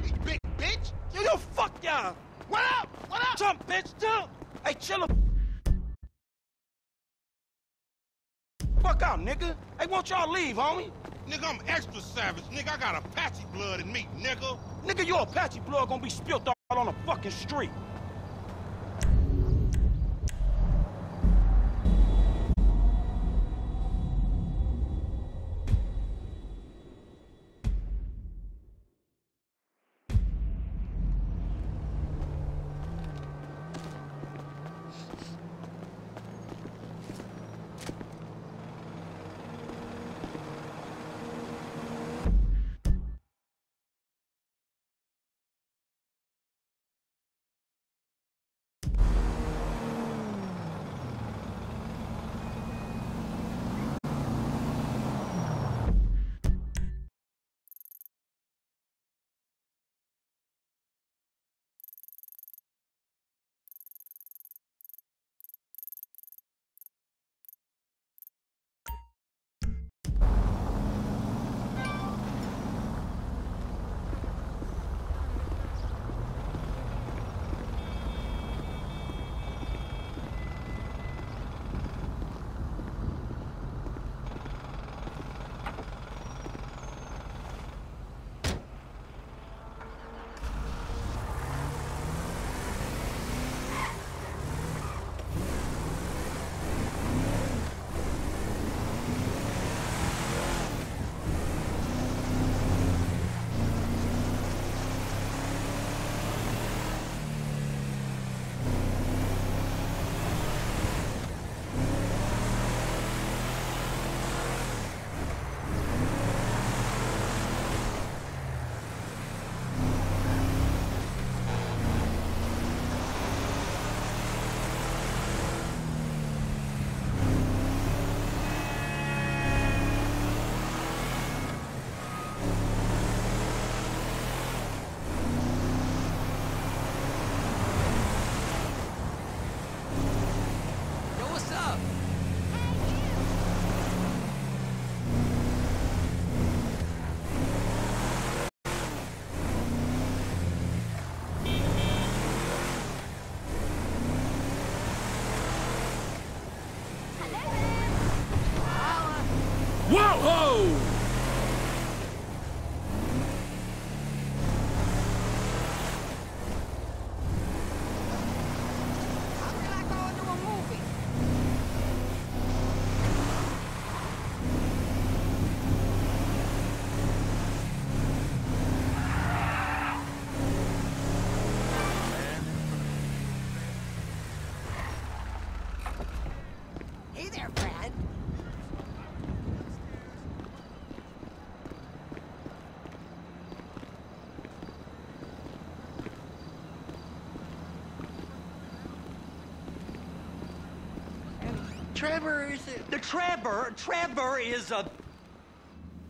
crazy, big bitch! Yo, fuck y'all! What up? What up? Jump, bitch, jump! Hey, chill the fuck out, nigga! Hey, won't y'all leave, homie? Nigga, I'm extra savage, nigga. I got Apache blood in me, nigga. Nigga, your Apache blood gonna be spilt all on the fucking street.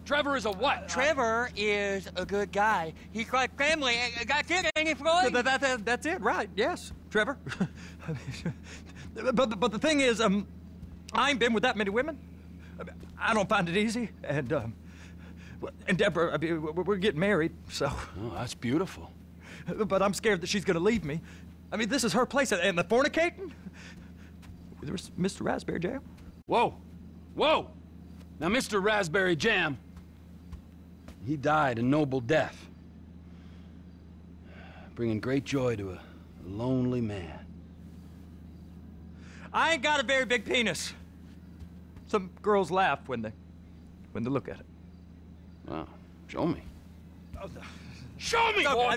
Trevor is a what? Trevor is a good guy. He's like family. That's it, ain't it, Floyd? That's it, right? Yes, Trevor. but the thing is, I ain't been with that many women. I don't find it easy, and Deborah, I mean, we're getting married, so. Oh, that's beautiful. But I'm scared that she's gonna leave me. I mean, this is her place, and the fornicating. There's Mr. Raspberry Jam. Whoa! Whoa! Now, Mr. Raspberry Jam, he died a noble death, bringing great joy to a lonely man. I ain't got a very big penis. Some girls laugh when they look at it. Wow. Show me. Oh, no. Show me! No, I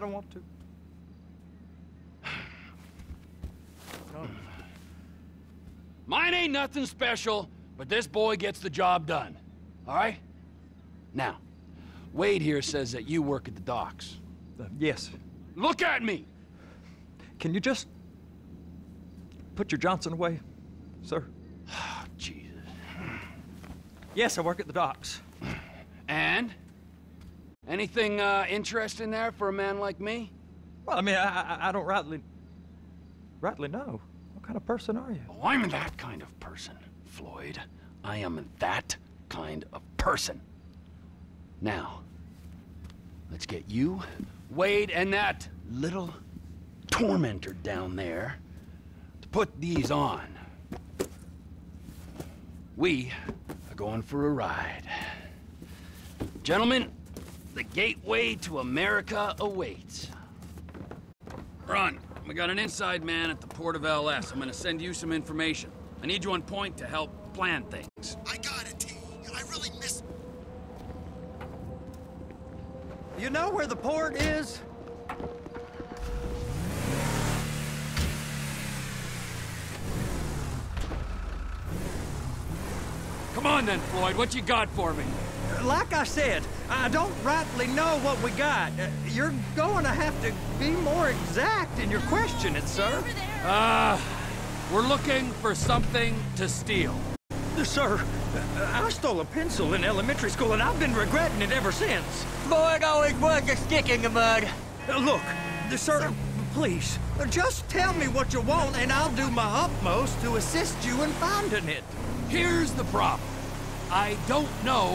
don't want to. No. Mine ain't nothing special, but this boy gets the job done, all right? Now, Wade here says that you work at the docks. Yes. Look at me! Can you just put your Johnson away, sir? Oh, Jesus. Yes, I work at the docks. And? Anything interesting there for a man like me? Well, I mean, I don't rightly know. What kind of person are you? Oh, I'm that kind of person, Floyd. I am that kind of person. Now, Let's get you, Wade, and that little tormentor down there to put these on. We are going for a ride. Gentlemen, the gateway to America awaits. Ron, we got an inside man at the port of LS. I'm gonna send you some information. I need you on point to help plan things. I got it, T. I really miss... You know where the port is? Come on then, Floyd. What you got for me? Like I said, I don't rightly know what we got. You're going to have to be more exact in your questioning, sir. We're looking for something to steal. Sir, I stole a pencil in elementary school, and I've been regretting it ever since. Boy, it always was a stick in the mud. Look, sir, please, just tell me what you want, and I'll do my utmost to assist you in finding it. Here's the problem. I don't know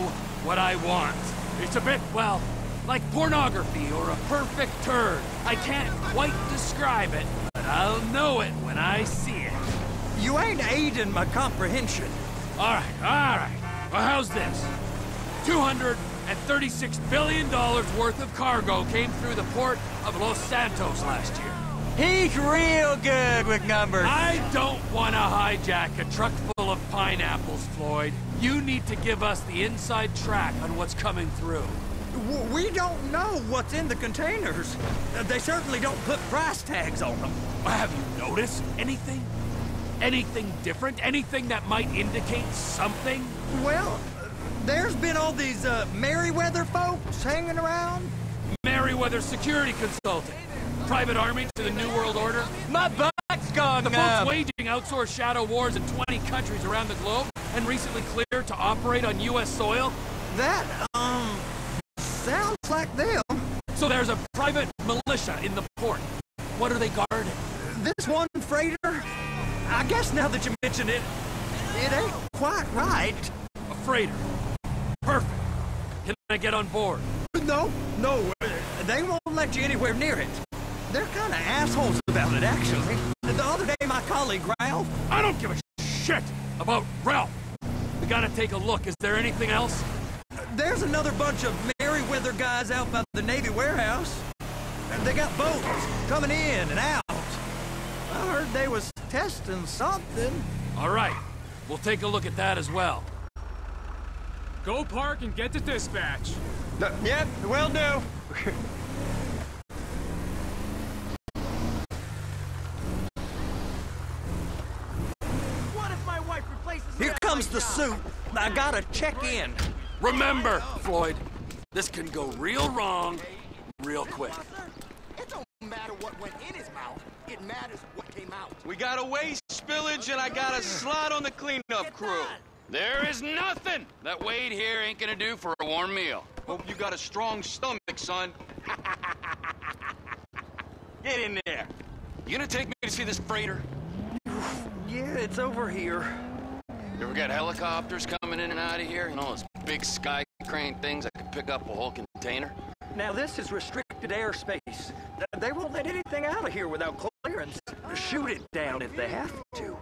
what I want. It's a bit, well, like pornography or a perfect turd. I can't quite describe it, but I'll know it when I see it. You ain't aiding my comprehension. All right. Well, how's this? $236 billion worth of cargo came through the port of Los Santos last year. He's real good with numbers. I don't want to hijack a truck full of pineapples, Floyd. You need to give us the inside track on what's coming through. We don't know what's in the containers. They certainly don't put price tags on them. Have you noticed anything? Anything different? Anything that might indicate something? Well, there's been all these Merriweather folks hanging around. Merriweather Security Consulting. Private army to the New World Order. My butt's gone. The folks waging outsourced shadow wars in 20 countries around the globe and recently cleared to operate on U.S. soil. That, sounds like them. So there's a private militia in the port. What are they guarding? This one freighter? I guess now that you mention it, it ain't quite right. A freighter. Perfect. Can I get on board? No. They won't let you anywhere near it. They're kind of assholes about it, actually. The other day, my colleague, Ralph... I don't give a shit about Ralph. We gotta take a look. Is there anything else? There's another bunch of Merriweather guys out by the Navy warehouse. They got boats coming in and out. I heard they was testing something. All right. We'll take a look at that as well. Go park and get to dispatch. Yep, will do. Here comes the suit. I gotta check in. Remember, Floyd, this can go real wrong, real quick. It don't matter what went in his mouth. It matters what came out. We got a waste spillage, and I got a slot on the cleanup crew. There is nothing that Wade here ain't gonna do for a warm meal. Hope you got a strong stomach, son. Get in there. You gonna take me to see this freighter? Yeah, it's over here. You ever got helicopters coming in and out of here? And all those big sky crane things that could pick up a whole container? Now this is restricted airspace. They won't let anything out of here without clearance. Shoot it down if they have to.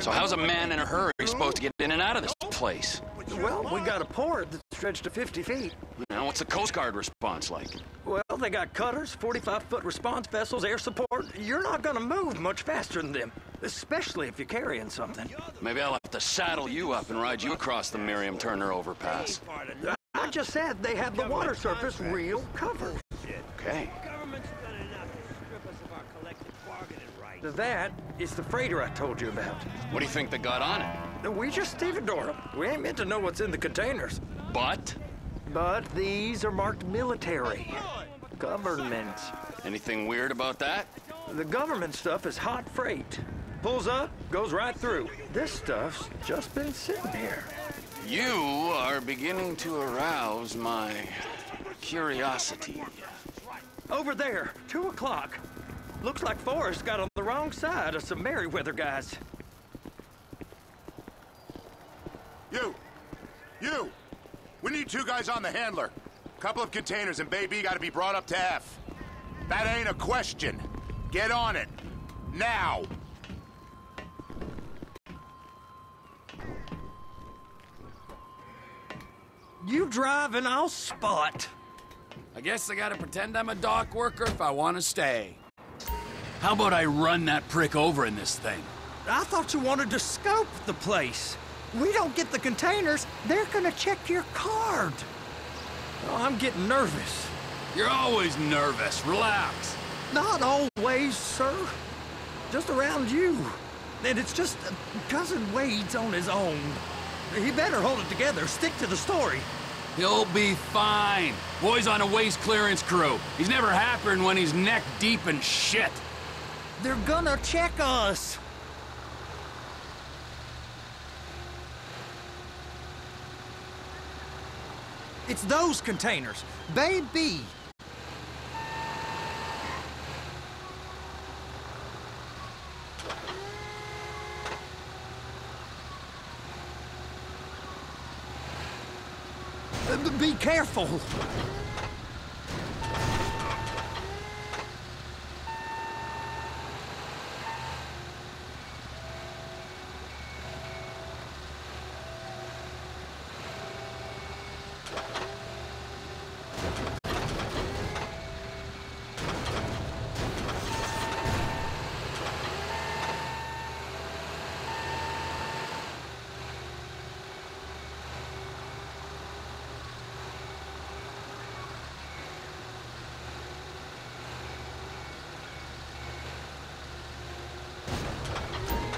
So how's a man in a hurry supposed to get in and out of this place? Well, we got a port that stretched to 50 feet. Now what's the Coast Guard response like? Well, they got cutters, 45-foot response vessels, air support. You're not gonna move much faster than them. Especially if you're carrying something. Maybe I'll have to saddle you up and ride you across the Miriam Turner overpass. I just said they have the water surface real covered. Okay. That is the freighter I told you about. What do you think they got on it? We just stevedore them. We ain't meant to know what's in the containers. But these are marked military. Government. Anything weird about that? The government stuff is hot freight. Pulls up, goes right through. This stuff's just been sitting here. You are beginning to arouse my curiosity. Over there, 2 o'clock. Looks like Forrest got on the wrong side of some Merriweather guys. You! We need 2 guys on the handler. Couple of containers and baby gotta be brought up to F. That ain't a question. Get on it. Now! You drive and I'll spot. I guess I gotta pretend I'm a dock worker if I want to stay. How about I run that prick over in this thing? I thought you wanted to scope the place. We don't get the containers, they're gonna check your card. Oh, I'm getting nervous. You're always nervous. Relax. Not always, sir. Just around you. And it's just Cousin Wade's on his own. He better hold it together. Stick to the story. He'll be fine. Boy's on a waste clearance crew. He's never happened when he's neck deep in shit. They're gonna check us. It's those containers. Baby! Be careful!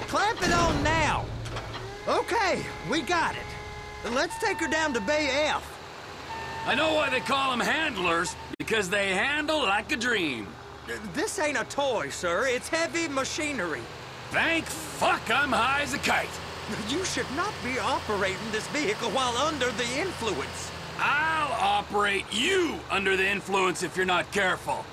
Clamp it on now! Okay, we got it. Let's take her down to Bay F. I know why they call them handlers, because they handle like a dream. This ain't a toy, sir. It's heavy machinery. Thank fuck I'm high as a kite. You should not be operating this vehicle while under the influence. I'll operate you under the influence if you're not careful.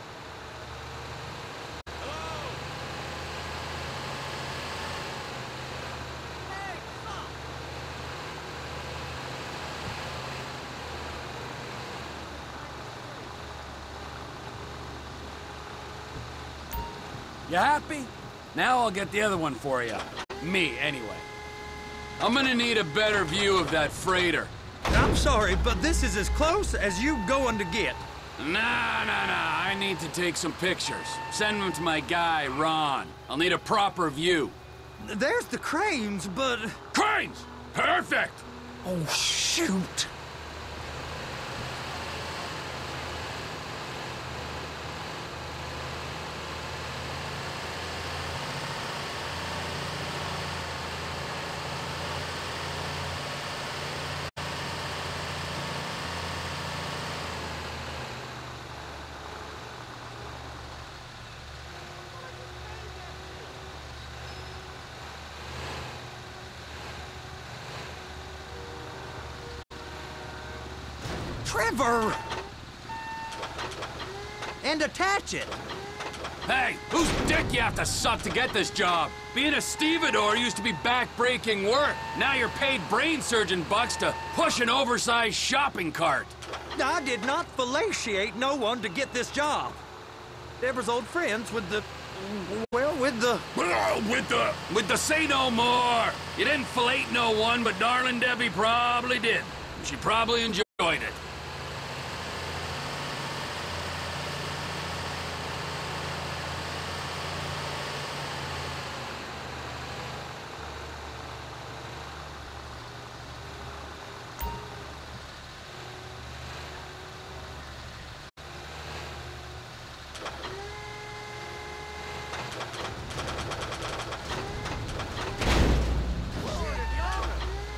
You happy? Now I'll get the other one for you. Me, anyway. I'm gonna need a better view of that freighter. I'm sorry, but this is as close as you going to get. Nah. I need to take some pictures. Send them to my guy, Ron. I'll need a proper view. There's the cranes, but... Cranes! Perfect! Oh, shoot! Trevor! And attach it! Hey, whose dick you have to suck to get this job? Being a stevedore used to be back-breaking work. Now you're paid brain surgeon bucks to push an oversized shopping cart. I did not fellatiate no one to get this job. Deborah's old friends with the... well, with the... With the say no more! You didn't fellate no one, but darling Debbie probably did. She probably enjoyed it.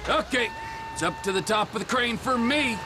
Okay, it's up to the top of the crane for me.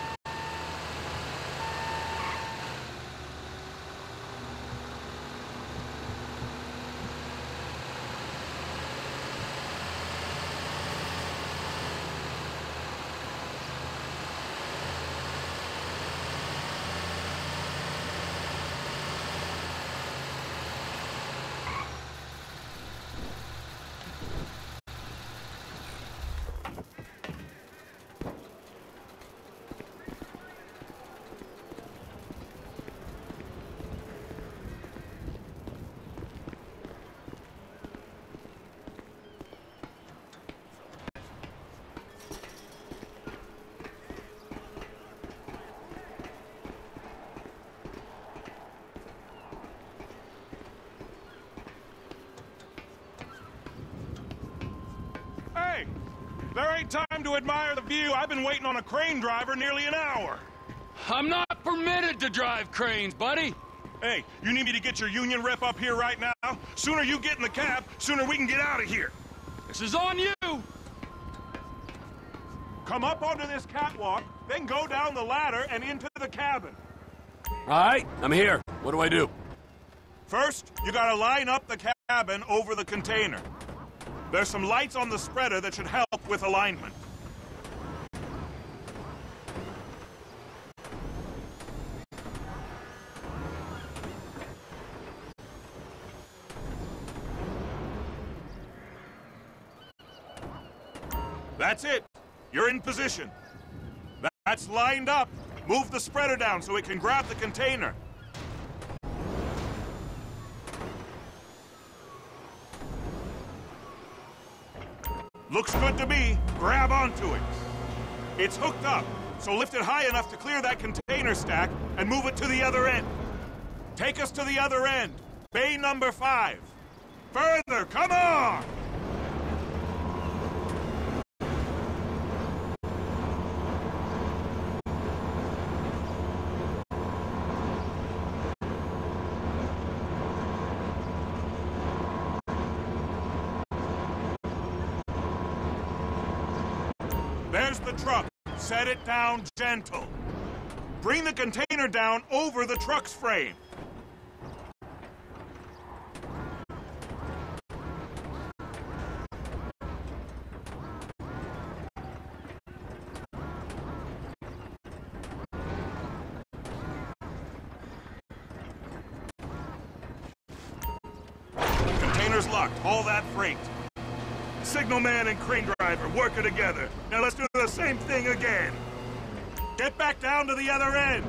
great time to admire the view. I've been waiting on a crane driver nearly an hour. I'm not permitted to drive cranes, buddy. Hey, you need me to get your union rep up here right now? Sooner you get in the cab, sooner we can get out of here. This is on you. Come up onto this catwalk, then go down the ladder and into the cabin. All right, I'm here. What do I do? First, you gotta line up the cabin over the container. There's some lights on the spreader that should help with alignment. That's it. You're in position. That's lined up. Move the spreader down so it can grab the container. Looks good to me. Grab onto it. It's hooked up, so lift it high enough to clear that container stack and move it to the other end. Take us to the other end. Bay number 5. Further, come on! There's the truck. Set it down gentle. Bring the container down over the truck's frame. Container's locked. Haul that freight. Signalman and crane driver working together. Now let's do the same thing again. Get back down to the other end.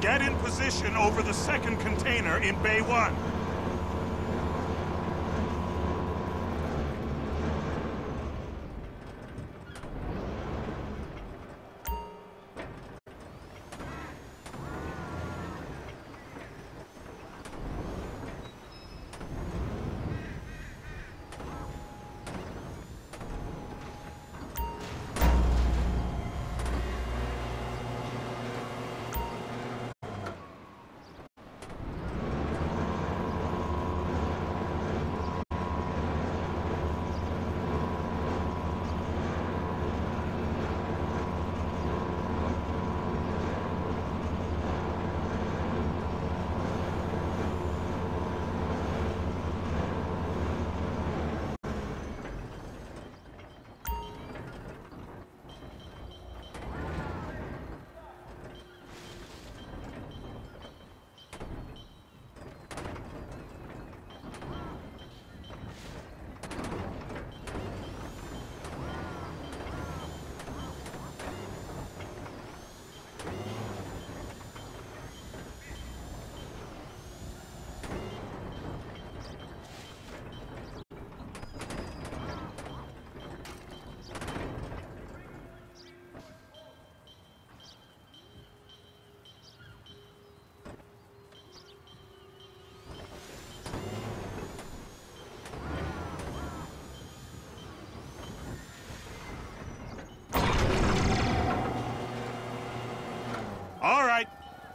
Get in position over the second container in Bay 1.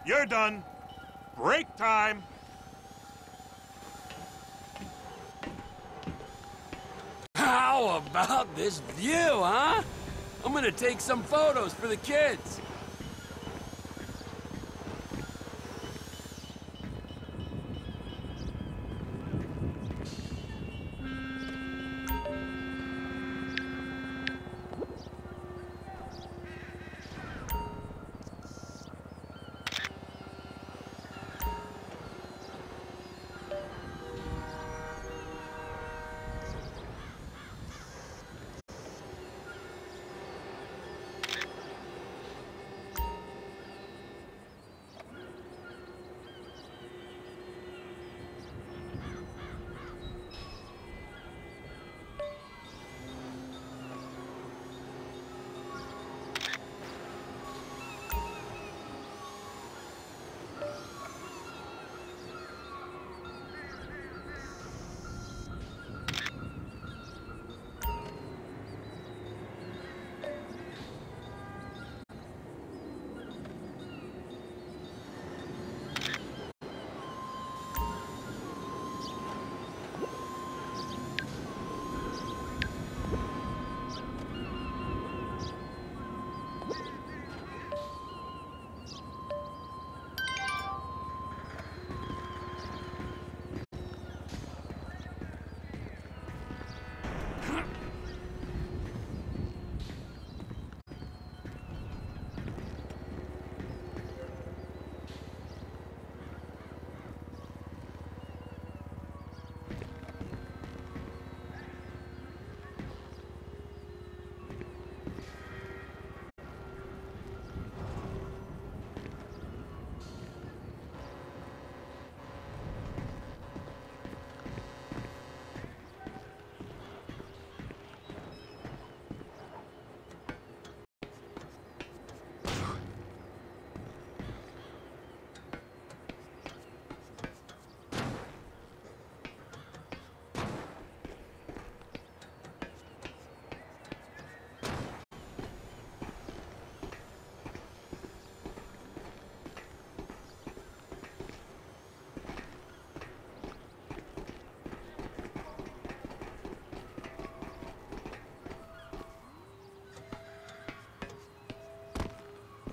You're done. Break time. How about this view, huh? I'm gonna take some photos for the kids.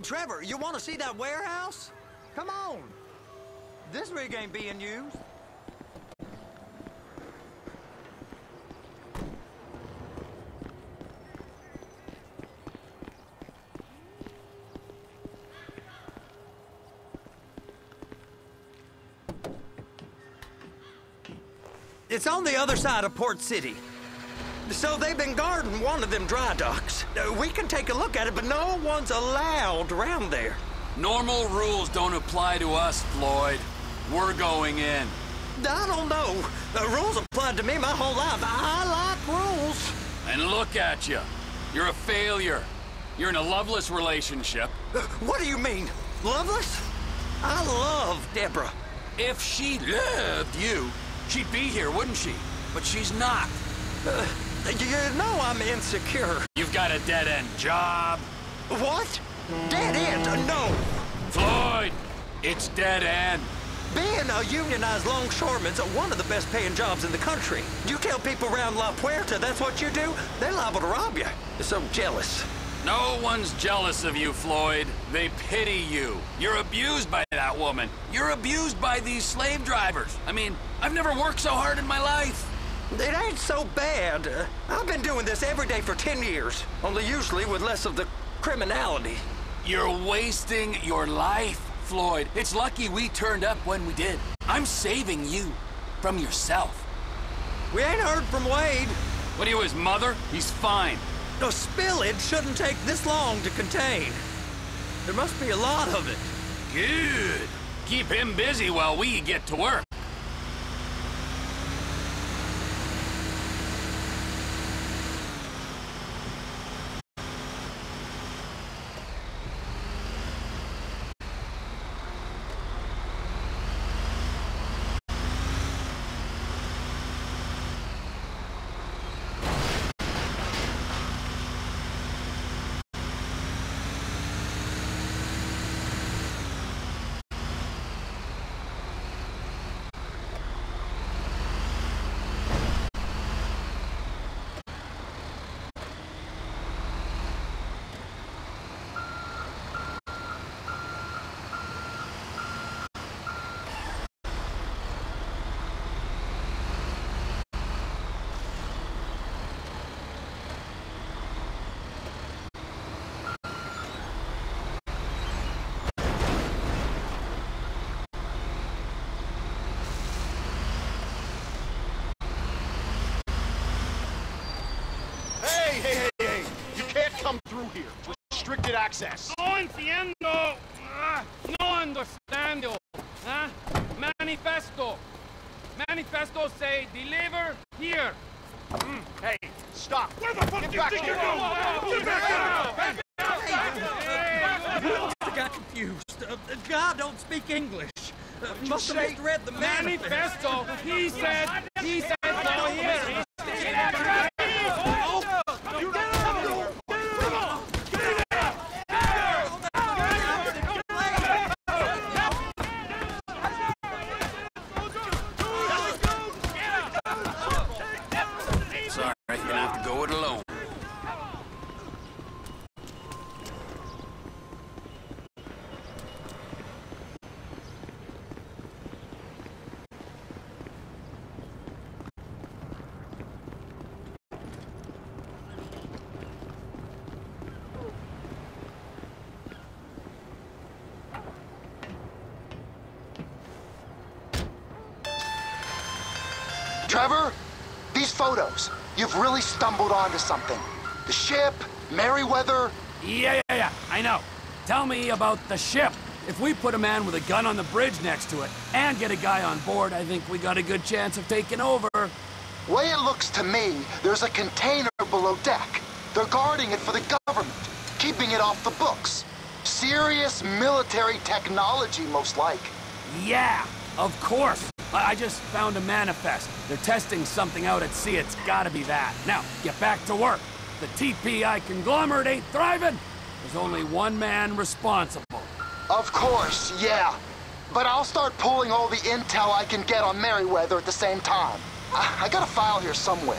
Trevor, you want to see that warehouse? Come on. This rig ain't being used. It's on the other side of Port City. So they've been guarding one of them dry docks. We can take a look at it, but no one's allowed around there. Normal rules don't apply to us, Floyd. We're going in. I don't know. Rules applied to me my whole life. I like rules. And look at you. You're a failure. You're in a loveless relationship. What do you mean? Loveless? I love Deborah. If she loved you, she'd be here, wouldn't she? But she's not. You know I'm insecure. You've got a dead-end job. What? Dead-end? No. Floyd, it's dead-end. Being a unionized longshoreman's one of the best-paying jobs in the country. You tell people around La Puerta that's what you do, they're liable to rob you. They're so jealous. No one's jealous of you, Floyd. They pity you. You're abused by that woman. You're abused by these slave drivers. I mean, I've never worked so hard in my life. It ain't so bad. I've been doing this every day for 10 years, only usually with less of the criminality. You're wasting your life, Floyd. It's lucky we turned up when we did. I'm saving you from yourself. We ain't heard from Wade. What are you, his mother? He's fine. A spillage shouldn't take this long to contain. There must be a lot of it. Good. Keep him busy while we get to work. Hey, you can't come through here. Restricted access. No entiendo. No understando. Huh? Manifesto say deliver here. Hey, stop. Where the fuck do you think you're going? Get back out! I got confused. God don't speak English. Must have misread the manifesto. He said no here. Trevor, these photos, you've really stumbled onto something. The ship, Merriweather... Yeah, I know. Tell me about the ship. If we put a man with a gun on the bridge next to it, and get a guy on board, I think we got a good chance of taking over. Way it looks to me, there's a container below deck. They're guarding it for the government, keeping it off the books. Serious military technology, most like. Yeah, of course. I just found a manifest. They're testing something out at sea. It's gotta be that. Now, get back to work. The TPI conglomerate ain't thriving. There's only one man responsible. Of course, yeah. But I'll start pulling all the intel I can get on Merriweather at the same time. I got a file here somewhere.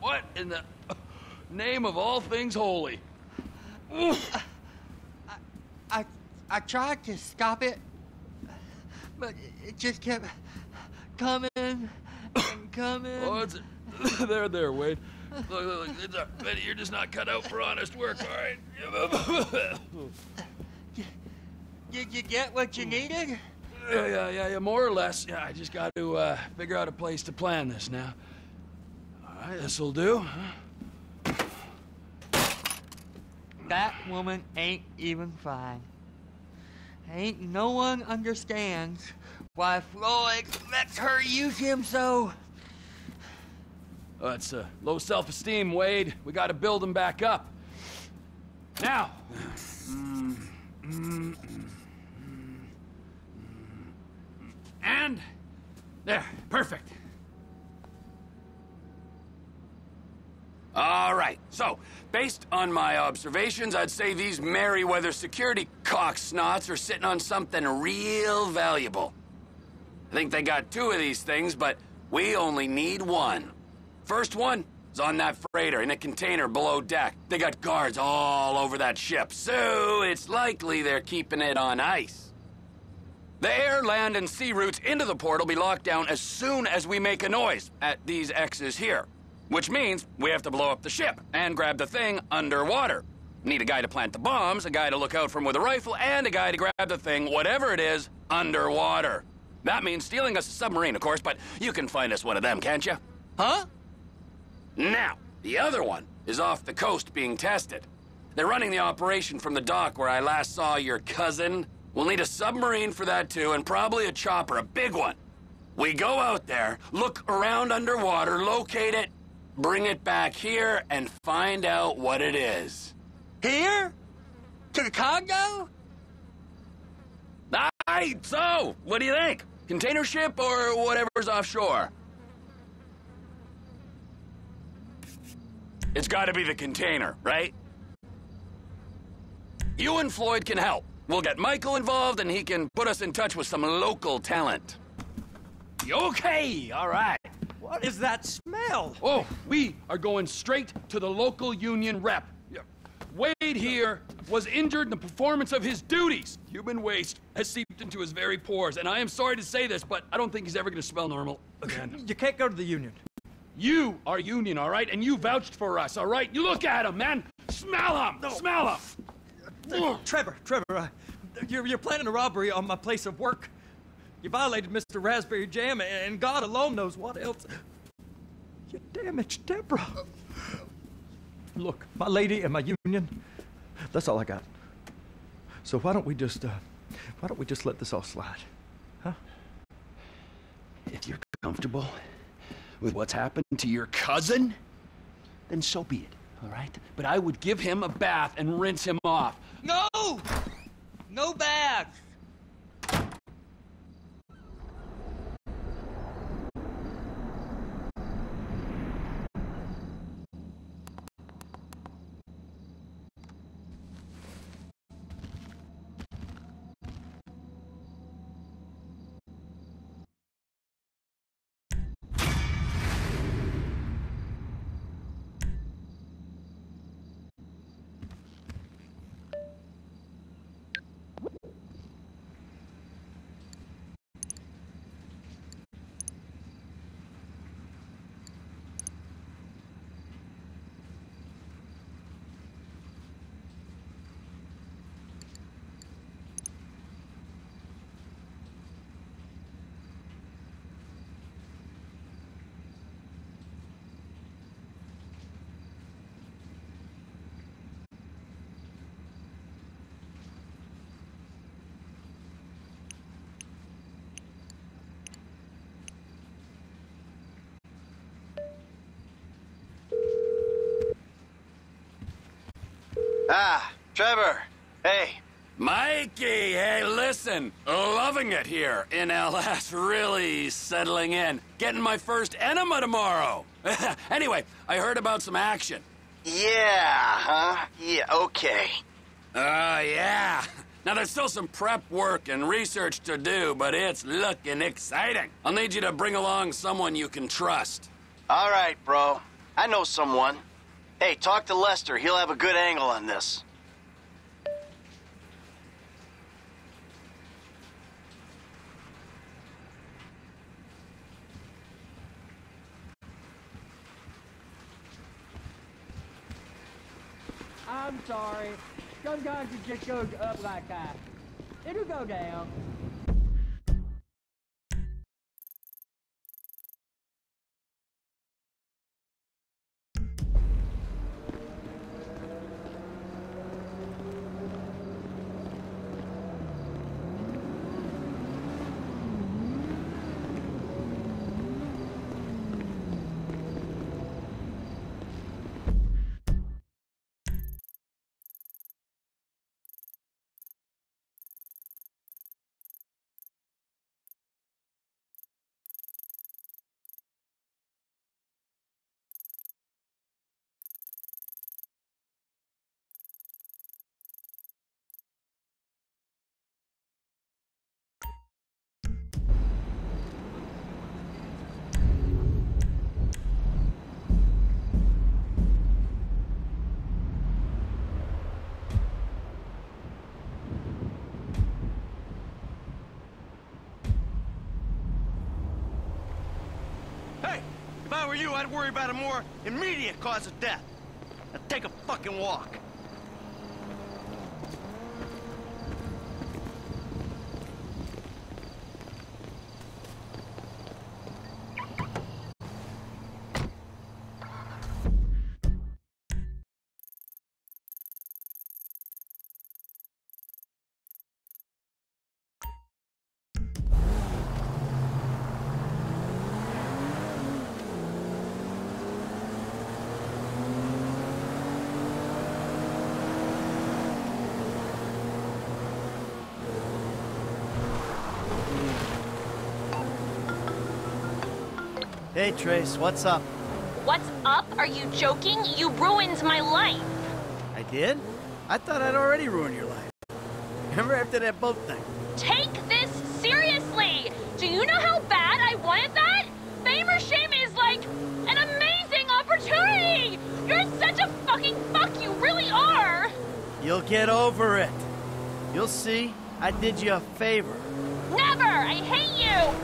What in the name of all things holy? I tried to stop it, but it just kept coming and coming. Oh, it's a, there, Wade. Look, it's a, you're just not cut out for honest work, all right? Did you get what you needed? Yeah, more or less. Yeah, I just got to figure out a place to plan this now. All right, this'll do. Huh? That woman ain't even fine. Ain't no one understands why Floyd lets her use him so. Oh, that's low self-esteem, Wade. We got to build him back up. Now. And there, perfect. All right, so based on my observations, I'd say these Merriweather security cocksnots are sitting on something real valuable. I think they got two of these things, but we only need one. First one is on that freighter in a container below deck. They got guards all over that ship, so it's likely they're keeping it on ice. The air, land, and sea routes into the port will be locked down as soon as we make a noise at these X's here. Which means we have to blow up the ship and grab the thing underwater. Need a guy to plant the bombs, a guy to look out from with a rifle, and a guy to grab the thing, whatever it is, underwater. That means stealing us a submarine, of course, but you can find us one of them, can't you? Huh? Now, the other one is off the coast being tested. They're running the operation from the dock where I last saw your cousin. We'll need a submarine for that, too, and probably a chopper, a big one. We go out there, look around underwater, locate it, bring it back here, and find out what it is. Here? To the Congo? All right, so, what do you think? Container ship or whatever's offshore? It's gotta be the container, right? You and Floyd can help. We'll get Michael involved, and he can put us in touch with some local talent. Okay, all right. What is that smell? Oh, we are going straight to the local union rep. Wade here was injured in the performance of his duties. Human waste has seeped into his very pores, and I am sorry to say this, but I don't think he's ever going to smell normal again. You can't go to the union. You are union, all right? And you vouched for us, all right? You look at him, man. Smell him! No. Smell him! Trevor, you're planning a robbery on my place of work. You violated Mr. Raspberry Jam, and God alone knows what else. You damaged Deborah. Look, my lady and my union, that's all I got. So why don't we just let this all slide, huh? If you're comfortable with what's happened to your cousin, then so be it, all right? But I would give him a bath and rinse him off. No! No bath! Ah, Trevor, hey. Mikey, hey, listen. Loving it here in LS, really settling in. Getting my first enema tomorrow. Anyway, I heard about some action. Yeah, huh? Yeah, okay. Yeah. Now, there's still some prep work and research to do, but it's looking exciting. I'll need you to bring along someone you can trust. All right, bro. I know someone. Hey, talk to Lester. He'll have a good angle on this. I'm sorry. Sometimes it just goes up like that. It'll go down. If I were you, I'd worry about a more immediate cause of death. Now take a fucking walk. Hey, Trace, what's up? What's up? Are you joking? You ruined my life. I did? I thought I'd already ruined your life. Remember after that boat thing? Take this seriously! Do you know how bad I wanted that? Fame or shame is like... get over it. You'll see, I did you a favor. Never! I hate you!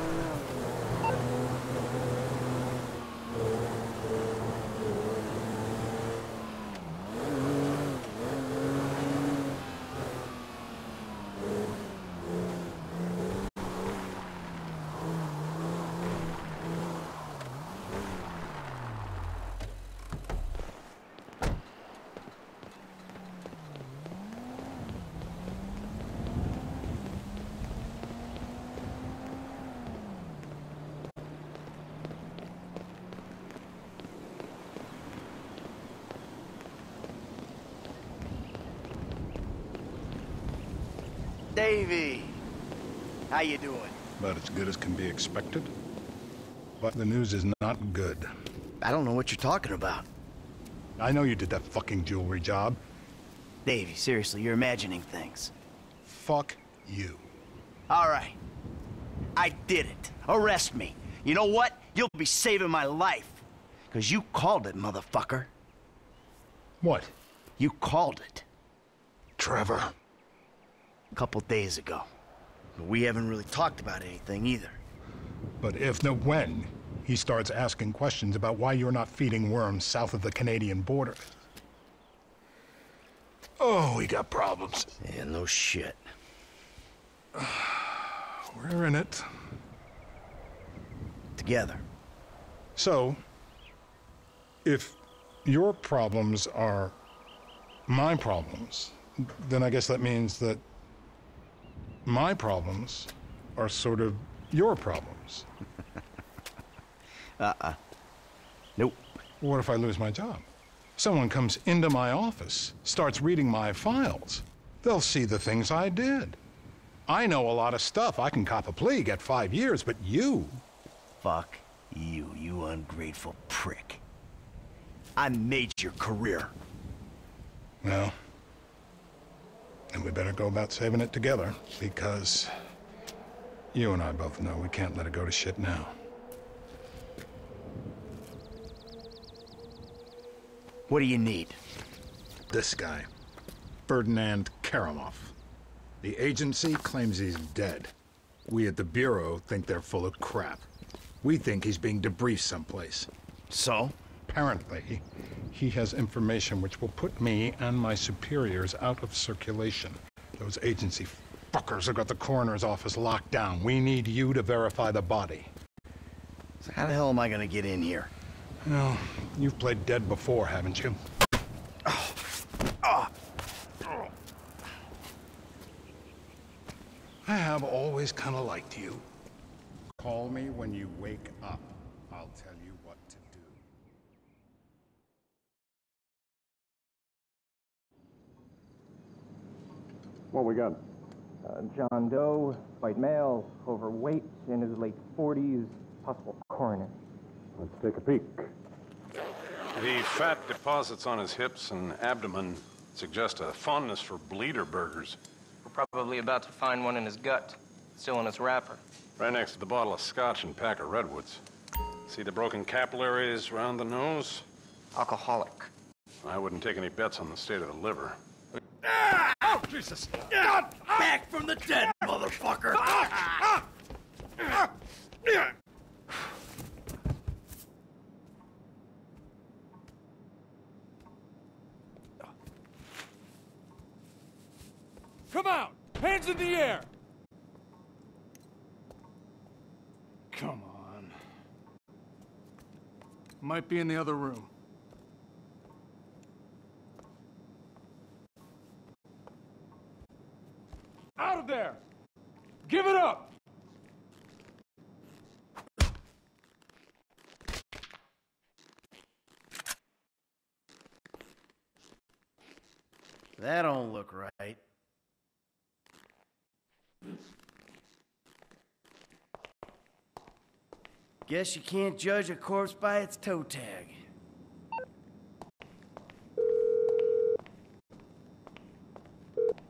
Davey, how you doing? About as good as can be expected. But the news is not good. I don't know what you're talking about. I know you did that fucking jewelry job. Davey, seriously, you're imagining things. Fuck you. All right. I did it. Arrest me. You know what? You'll be saving my life. Because you called it, motherfucker. What? You called it. Trevor. A couple days ago. But we haven't really talked about anything either. But if no when, he starts asking questions about why you're not feeding worms south of the Canadian border. Oh, we got problems. Yeah, no shit. We're in it. Together. So, if your problems are my problems, then I guess that means that my problems are sort of your problems. Nope. What if I lose my job? Someone comes into my office, starts reading my files. They'll see the things I did. I know a lot of stuff. I can cop a plea, get 5 years, but you... Fuck you, you ungrateful prick. I made your career. Well... and we better go about saving it together, because you and I both know we can't let it go to shit now. What do you need? This guy, Ferdinand Karamoff. The agency claims he's dead. We at the Bureau think they're full of crap. We think he's being debriefed someplace. So? Apparently, he has information which will put me and my superiors out of circulation. Those agency fuckers have got the coroner's office locked down. We need you to verify the body. So how the hell am I gonna get in here? Well, you've played dead before, haven't you? I have always kind of liked you. Call me when you wake up. I'll tell you what to do. What we got? John Doe, white male, overweight, in his late 40s, possible coroner. Let's take a peek. The fat deposits on his hips and abdomen suggest a fondness for bleeder burgers. We're probably about to find one in his gut, still in his wrapper. Right next to the bottle of scotch and pack of redwoods. See the broken capillaries around the nose? Alcoholic. I wouldn't take any bets on the state of the liver. Ah! Oh, Jesus! God! Back from the dead, motherfucker! Come out! Hands in the air! Come on. Might be in the other room. Out of there! Give it up! That don't look right. Guess you can't judge a corpse by its toe tag.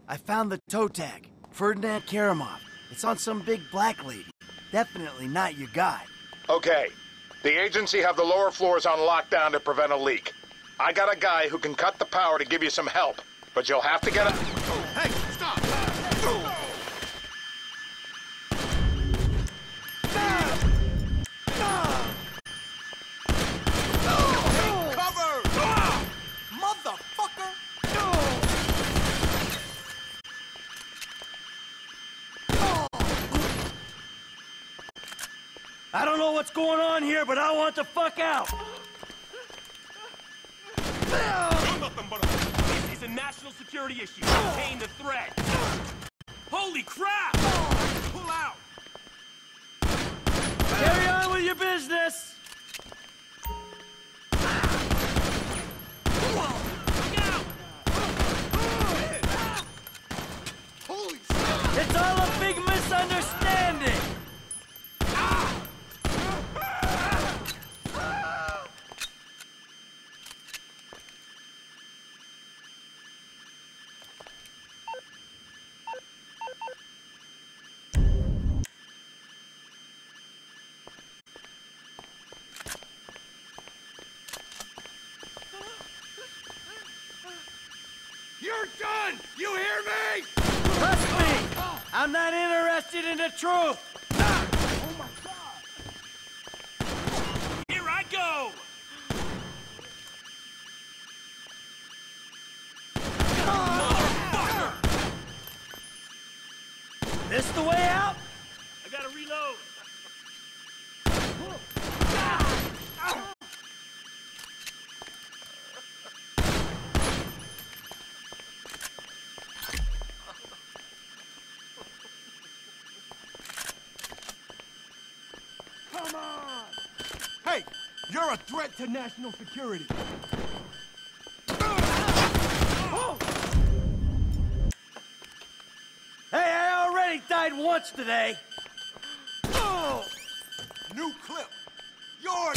I found the toe tag. Ferdinand Karamov. It's on some big black lady. Definitely not your guy. Okay. The agency have the lower floors on lockdown to prevent a leak. I got a guy who can cut the power to give you some help. But you'll have to get up. Hey, stop! Take cover! Motherfucker! I don't know what's going on here, but I want the fuck out! It's a national security issue. Contain the threat. Holy crap! Pull out! Carry on with your business! Look out! Holy shit! It's all a big misunderstanding! I'm not interested in the truth! Oh my God! Here I go! Motherfucker! This the way out? I gotta reload! You're a threat to national security. Hey, I already died once today. New clip. Yours.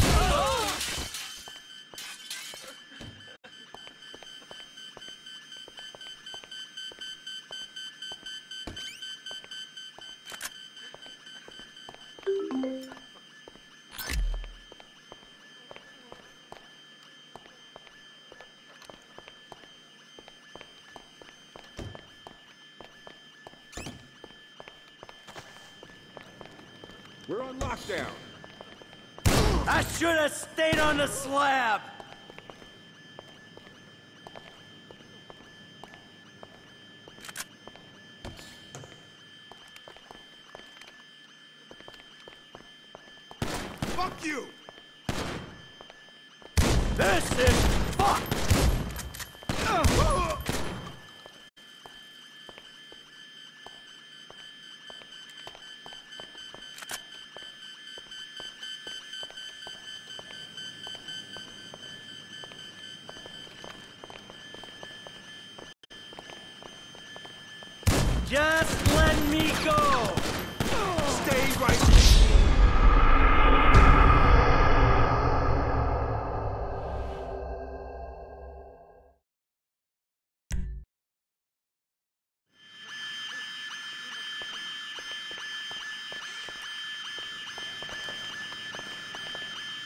We're on lockdown. I should have stayed on the slab. Fuck you. This is fucked. Just let me go! Stay right there.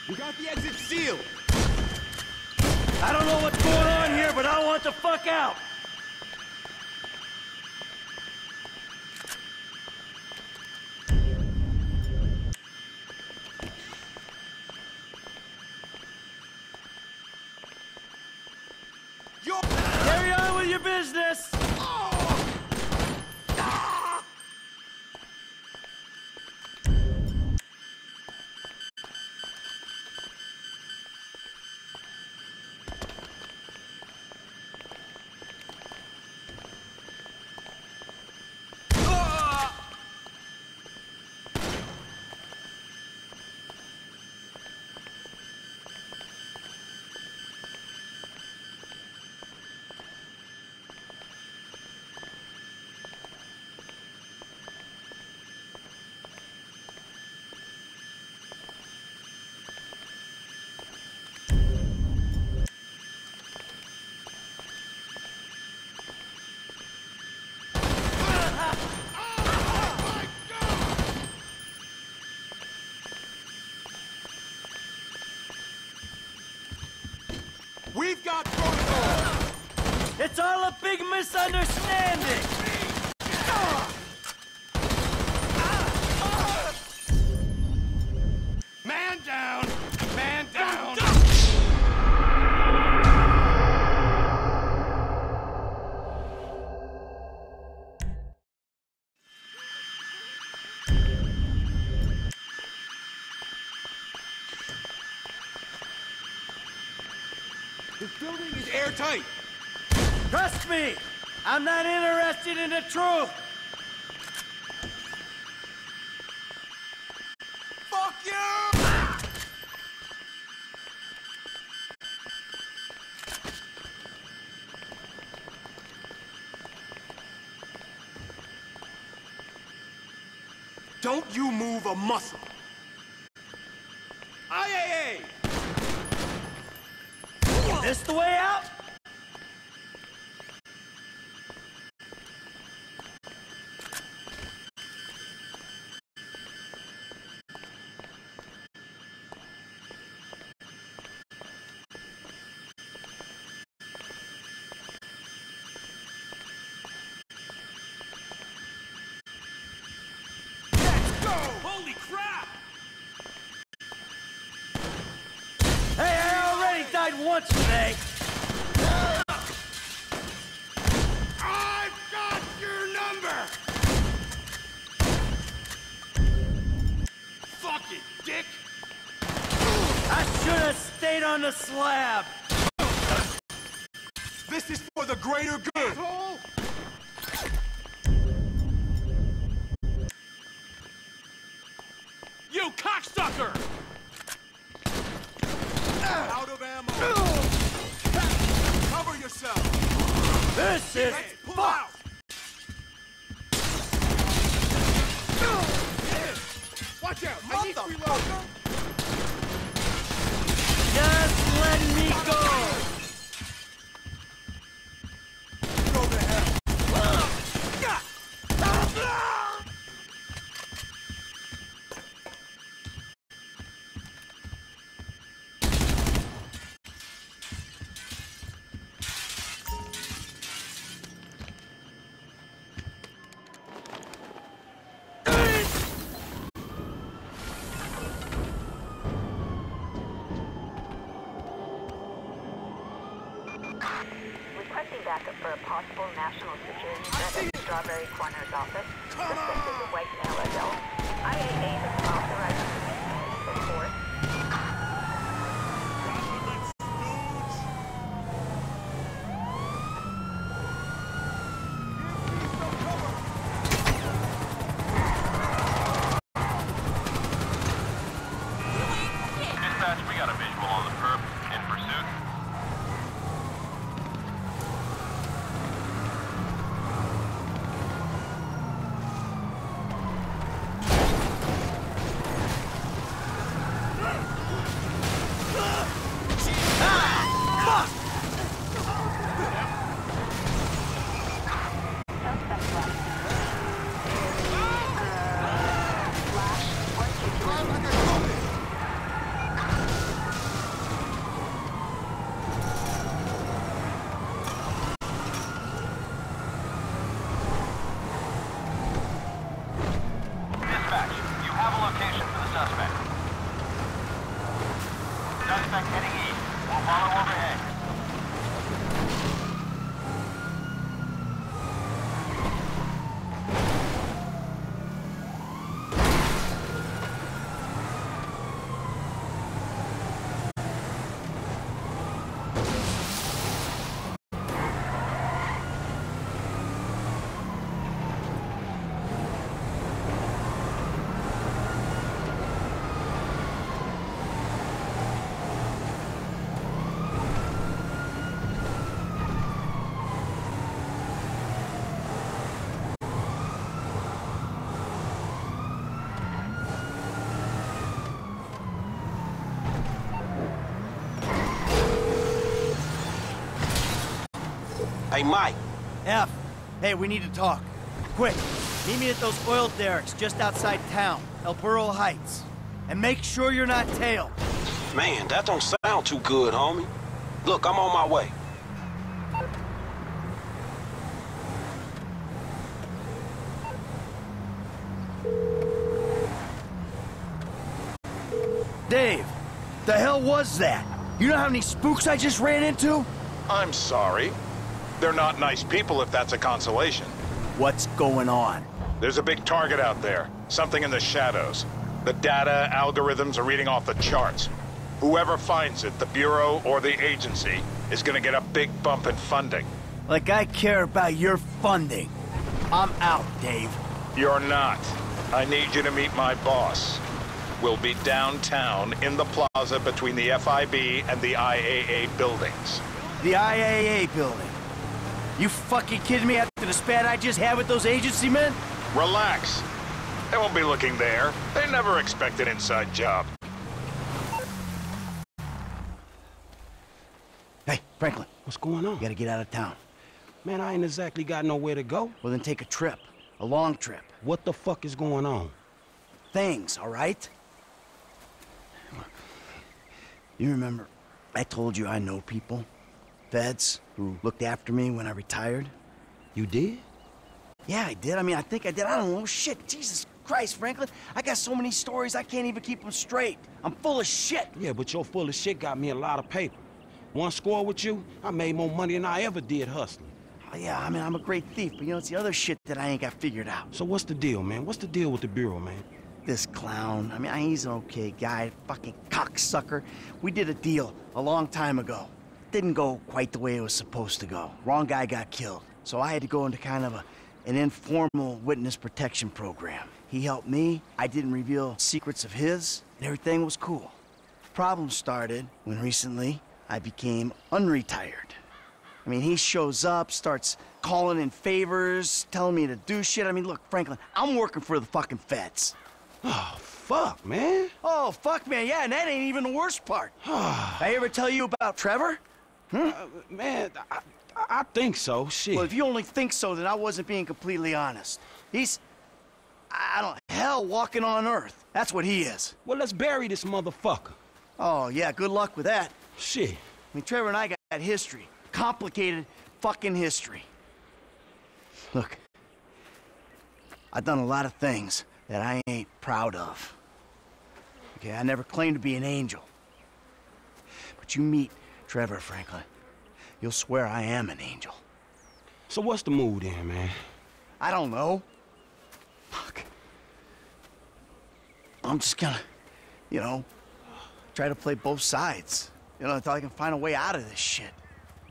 We got the exit sealed! I don't know what's going on here, but I want the fuck out! Business. Oh. Ah. Ah. It's all a big misunderstanding! Man down! Man down! This building is airtight! Trust me! I'm not interested in the truth! Fuck you! Ah! Don't you move a muscle! Aye, aye, aye! Is this the way out? Holy crap! Hey, I already died once today! I've got your number! Fuck it, dick! I should have stayed on the slab! This is for the greater good! Asshole. You cocksucker! Out of ammo! Cover yourself! This is fucked! Watch out! Motherfucker! Just let me go! Go to hell! For a possible national security threat at Strawberry Corner's office, suspected the white male adult. IAA has authorized the force. Dispatch, we got a visual on the perp in pursuit. Hey, Mike. F. Hey, we need to talk. Quick, meet me at those oil derricks just outside town, El Burro Heights. And make sure you're not tailed. Man, that don't sound too good, homie. Look, I'm on my way. Dave, the hell was that? You know how many spooks I just ran into? I'm sorry. They're not nice people, if that's a consolation. What's going on? There's a big target out there. Something in the shadows. The data algorithms are reading off the charts. Whoever finds it, the Bureau or the agency, is gonna get a big bump in funding. Like I care about your funding. I'm out, Dave. You're not. I need you to meet my boss. We'll be downtown in the plaza between the FIB and the IAA buildings. The IAA building? You fucking kidding me after the spat I just had with those agency men? Relax. They won't be looking there. They never expect an inside job. Hey, Franklin. What's going on? You gotta get out of town. Man, I ain't exactly got nowhere to go. Well, then take a trip. A long trip. What the fuck is going on? Things, all right? You remember, I told you I know people. Feds who looked after me when I retired. You did? Yeah, I did. I mean, I think I did. I don't know. Shit. Jesus Christ, Franklin. I got so many stories, I can't even keep them straight. I'm full of shit. Yeah, but your full of shit got me a lot of paper. One score with you, I made more money than I ever did hustling. Oh, yeah, I mean, I'm a great thief, but you know, it's the other shit that I ain't got figured out. So what's the deal, man? What's the deal with the Bureau, man? This clown. I mean, he's an okay guy. Fucking cocksucker. We did a deal a long time ago. Didn't go quite the way it was supposed to go. Wrong guy got killed. So I had to go into kind of an informal witness protection program. He helped me. I didn't reveal secrets of his, and everything was cool. The problem started when recently I became unretired. I mean, he shows up, starts calling in favors, telling me to do shit. I mean, look, Franklin, I'm working for the fucking feds. Oh, fuck, man. Oh, fuck, man, yeah, and that ain't even the worst part. Did I ever tell you about Trevor? Hmm? Man, I think so, shit. Well, if you only think so, then I wasn't being completely honest. He's, I don't, hell walking on earth. That's what he is. Well, let's bury this motherfucker. Oh, yeah, good luck with that. Shit. I mean, Trevor and I got history. Complicated fucking history. Look, I've done a lot of things that I ain't proud of. Okay, I never claimed to be an angel. But you meet Trevor, Franklin, you'll swear I am an angel. So what's the mood in, man? I don't know. Fuck. I'm just gonna, you know, try to play both sides. You know, until I can find a way out of this shit.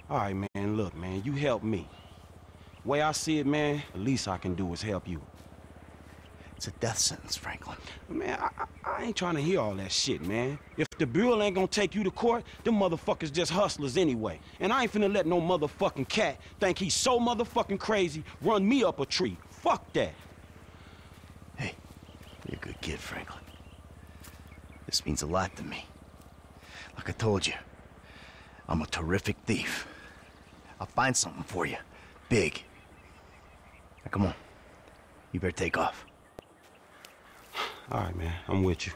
All right, man, look, man, you help me. The way I see it, man, the least I can do is help you. It's a death sentence, Franklin. Man, I ain't trying to hear all that shit, man. If the Bureau ain't gonna take you to court, them motherfuckers just hustlers anyway. And I ain't finna let no motherfucking cat think he's so motherfucking crazy run me up a tree. Fuck that. Hey, you're a good kid, Franklin. This means a lot to me. Like I told you, I'm a terrific thief. I'll find something for you. Big. Now, come on. You better take off. All right, man. I'm with you.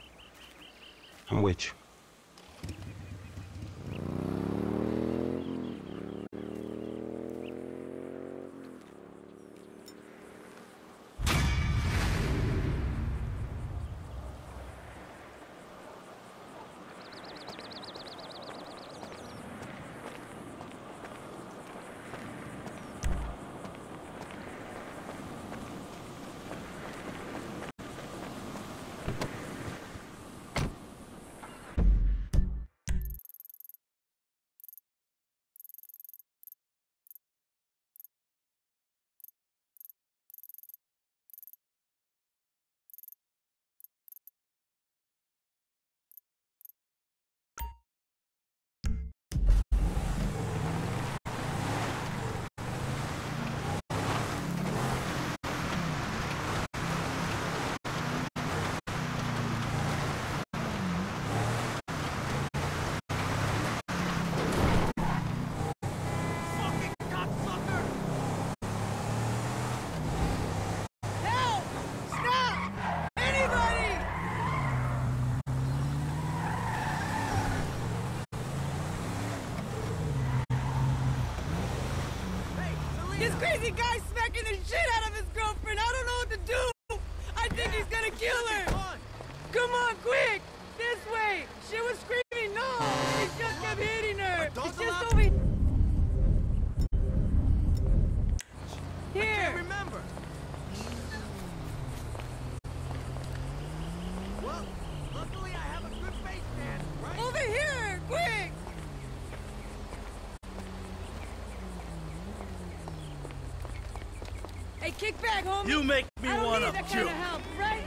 I'm with you. This crazy guy's smacking the shit out of his girlfriend. I don't know what to do. I think he's gonna kill her. Come on, quick! This way! She was screaming, no! He just kept hitting her! It's just over here! I can't remember! Well, luckily I have a good face, man, right? Over here! Quick! Hey, kick back, homie! You make me wanna puke! I don't need that kind of help, right?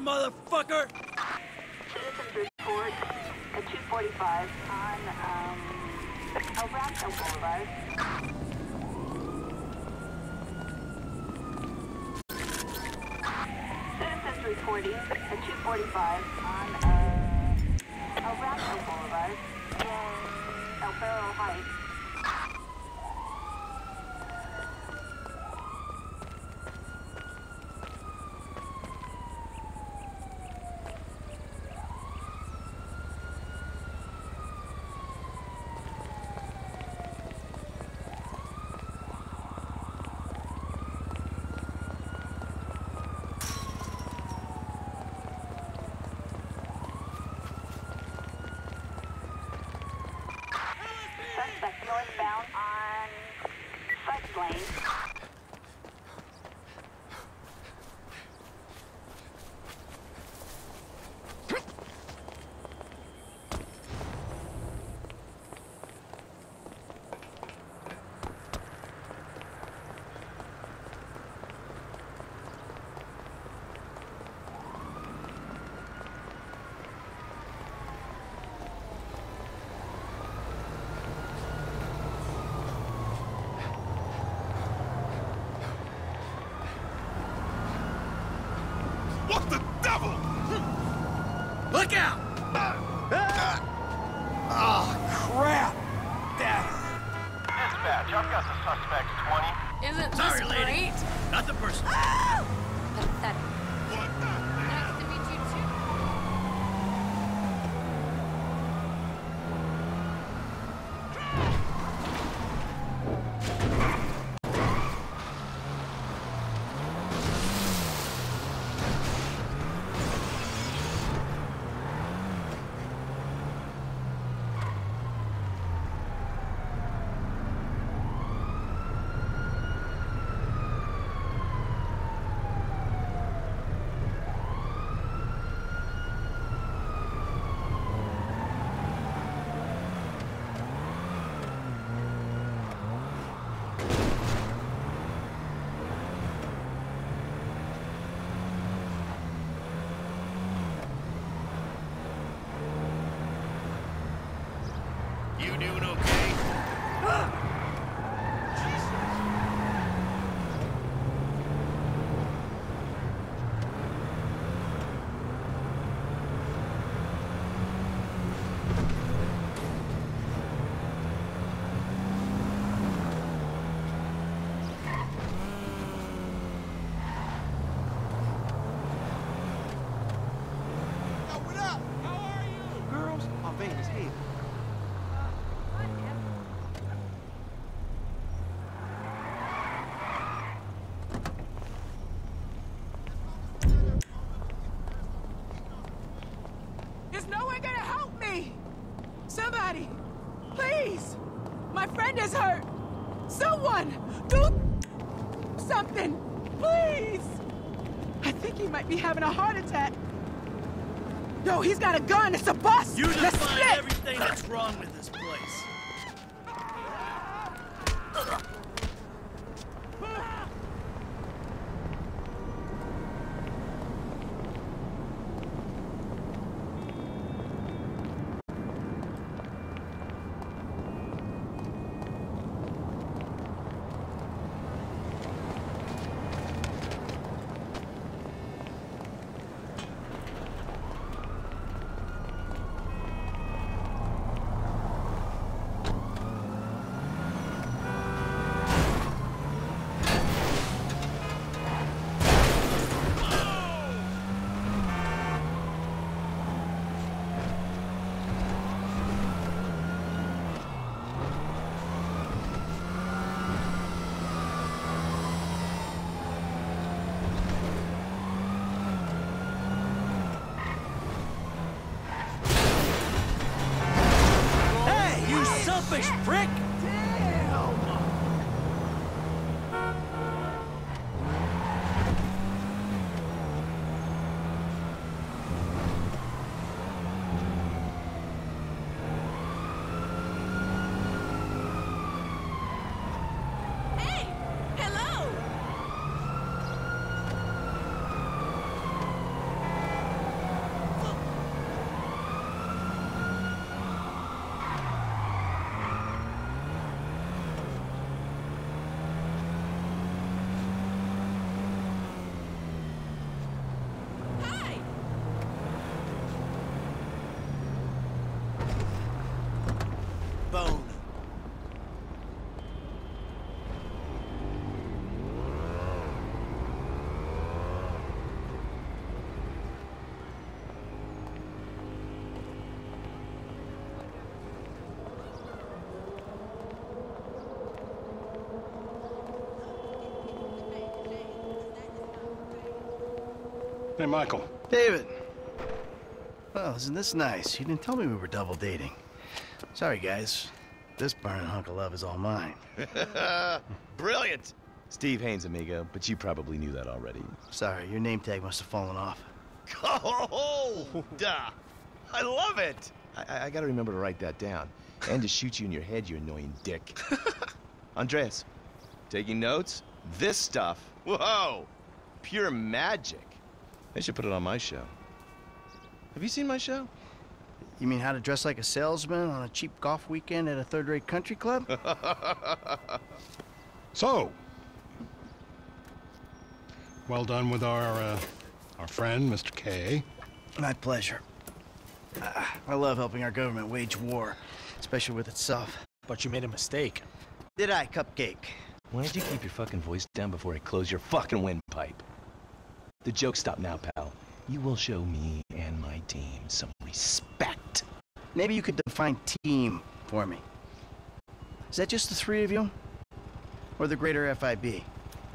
Motherfucker! Citizens report at 2:45 on El Rancho Boulevard. Citizens reporting at 2:45 on El Rancho Boulevard and El Barro Heights. Northbound on Sutton Lane. Look out! Oh, crap! That hurt. Dispatch, I've got the suspect 20. Isn't sorry, this lady. Great? Not the person. Ah! Pathetic. What the hell? Nice to meet you, too. Doing okay? Please! My friend is hurt! Someone! Do something! Please! I think he might be having a heart attack. Yo, he's got a gun! It's a bus! You just find everything that's wrong with this place. English prick! Hey, Michael. David. Well, isn't this nice? You didn't tell me we were double dating. Sorry, guys. This burning hunk of love is all mine. Brilliant! Steve Haynes, amigo, but you probably knew that already. Sorry, your name tag must have fallen off. Oh, duh. I love it! I gotta remember to write that down. And to shoot you in your head, you annoying dick. Andreas, taking notes? This stuff? Whoa! Pure magic. They should put it on my show. Have you seen my show? You mean how to dress like a salesman on a cheap golf weekend at a third-rate country club? So, well done with our friend, Mr. K. My pleasure. I love helping our government wage war, especially with itself. But you made a mistake. Did I, Cupcake? Why don't you keep your fucking voice down before I close your fucking windpipe? The joke stopped now, pal. You will show me and my team some respect. Maybe you could define team for me. Is that just the three of you? Or the greater FIB?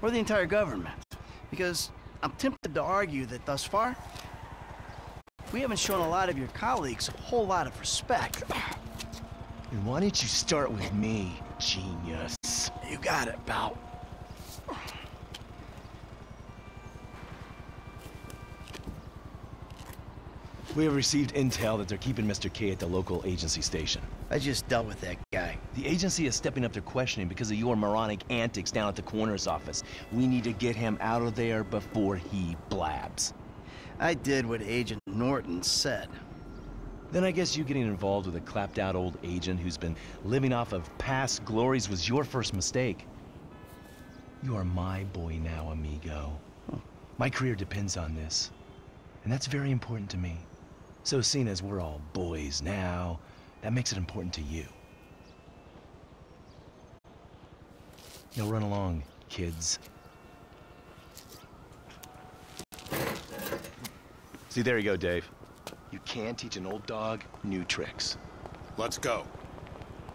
Or the entire government? Because I'm tempted to argue that thus far, we haven't shown a lot of your colleagues a whole lot of respect. And why don't you start with me, genius? You got it, pal. We have received intel that they're keeping Mr. K at the local agency station. I just dealt with that guy. The agency is stepping up their questioning because of your moronic antics down at the coroner's office. We need to get him out of there before he blabs. I did what Agent Norton said. Then I guess you getting involved with a clapped-out old agent who's been living off of past glories was your first mistake. You are my boy now, amigo. My career depends on this, and that's very important to me. So seeing as we're all boys now, that makes it important to you. Now run along, kids. See, there you go, Dave. You can't teach an old dog new tricks. Let's go.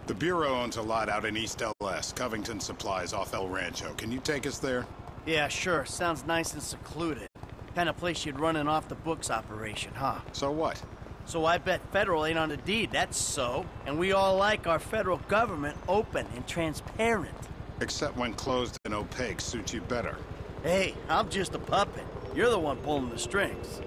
The Bureau owns a lot out in East LS, Covington Supplies off El Rancho. Can you take us there? Yeah, sure. Sounds nice and secluded. Kind of place you'd run an off-the-books operation, huh? So what? So I bet federal ain't on the deed, that's so. And we all like our federal government open and transparent. Except when closed and opaque suits you better. Hey, I'm just a puppet. You're the one pulling the strings.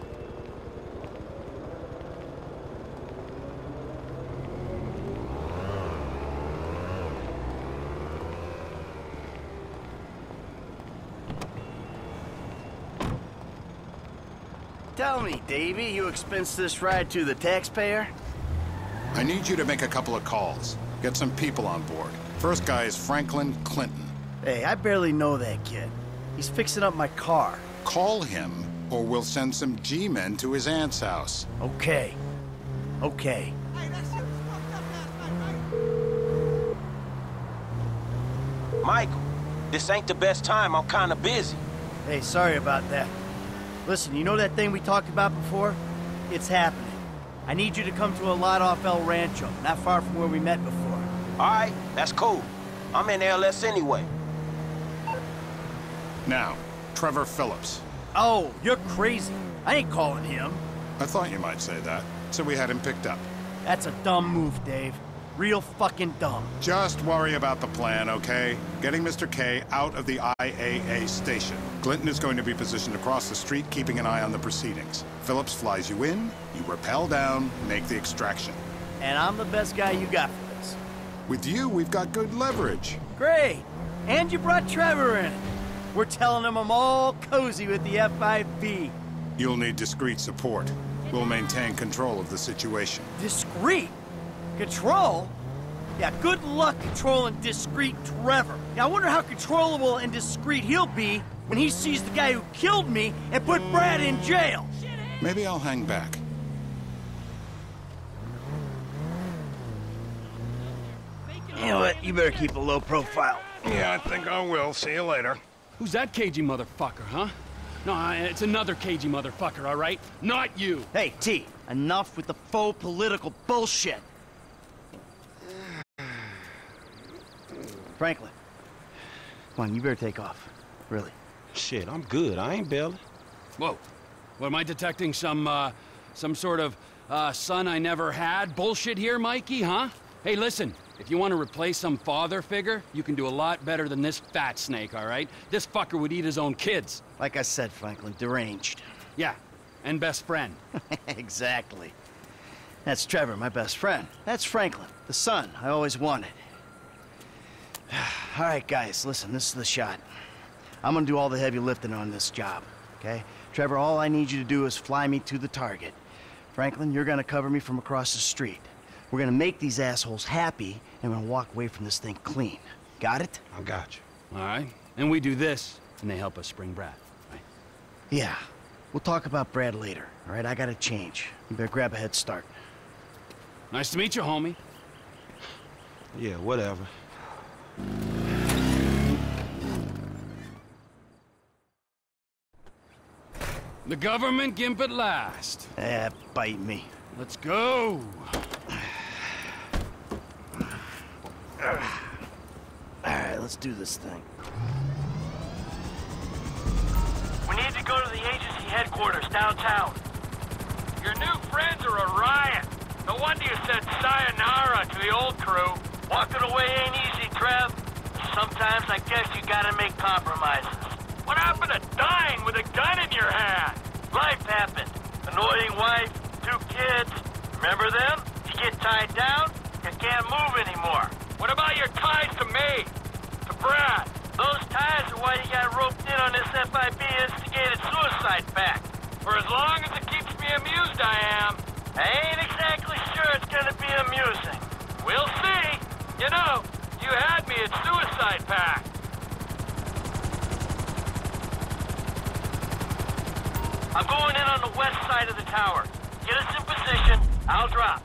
Tell me, Davey, you expense this ride to the taxpayer? I need you to make a couple of calls. Get some people on board. First guy is Franklin Clinton. Hey, I barely know that kid. He's fixing up my car. Call him, or we'll send some G-men to his aunt's house. Okay. Okay. Hey, that shit was fucked up last night, right? Michael, this ain't the best time. I'm kinda busy. Hey, sorry about that. Listen, you know that thing we talked about before? It's happening. I need you to come to a lot off El Rancho, not far from where we met before. All right, that's cool. I'm in LS anyway. Now, Trevor Phillips. Oh, you're crazy. I ain't calling him. I thought you might say that, so we had him picked up. That's a dumb move, Dave. real fucking dumb. Just worry about the plan, okay? Getting Mr. K out of the IAA station. Clinton is going to be positioned across the street, keeping an eye on the proceedings. Phillips flies you in, you rappel down, make the extraction. And I'm the best guy you got for this. With you, we've got good leverage. Great. And you brought Trevor in. We're telling him I'm all cozy with the FIB. You'll need discreet support. We'll maintain control of the situation. Discreet? Control? Yeah, good luck controlling discreet Trevor. Now, I wonder how controllable and discreet he'll be when he sees the guy who killed me and put Brad in jail. Maybe I'll hang back. You know what? You better keep a low profile. Yeah, I think I will. See you later. Who's that cagey motherfucker, huh? No, it's another cagey motherfucker, all right? Not you! Hey, T, enough with the faux political bullshit! Franklin, come on, you better take off. Really. Shit, I'm good. I ain't bailing. Whoa. What, am I detecting some sort of, son I never had bullshit here, Mikey, huh? Hey, listen. If you want to replace some father figure, you can do a lot better than this fat snake, all right? This fucker would eat his own kids. Like I said, Franklin, deranged. Yeah, and best friend. Exactly. That's Trevor, my best friend. That's Franklin, the son I always wanted. All right, guys, listen, this is the shot. I'm gonna do all the heavy lifting on this job, okay? Trevor, all I need you to do is fly me to the target. Franklin, you're gonna cover me from across the street. We're gonna make these assholes happy, and we're gonna walk away from this thing clean. Got it? I got you. All right. And we do this, and they help us spring Brad, right? Yeah. We'll talk about Brad later, all right? I gotta change. You better grab a head start. Nice to meet you, homie. Yeah, whatever. The government gimp at last. Eh, bite me. Let's go. All right, let's do this thing. We need to go to the agency headquarters downtown. Your new friends are a riot. No wonder you said sayonara to the old crew. Walking away ain't easy, Trev. Sometimes I guess you gotta make compromises. What happened to dying with a gun in your hand? Life happened. Annoying wife, two kids. Remember them? You get tied down, you can't move anymore. What about your ties to me? To Brad? Those ties are why you got roped in on this FIB-instigated suicide pact. For as long as it keeps me amused, I am. I ain't exactly sure it's gonna be amusing. We'll see. You know, you had me at suicide pact. I'm going in on the west side of the tower. Get us in position. I'll drop.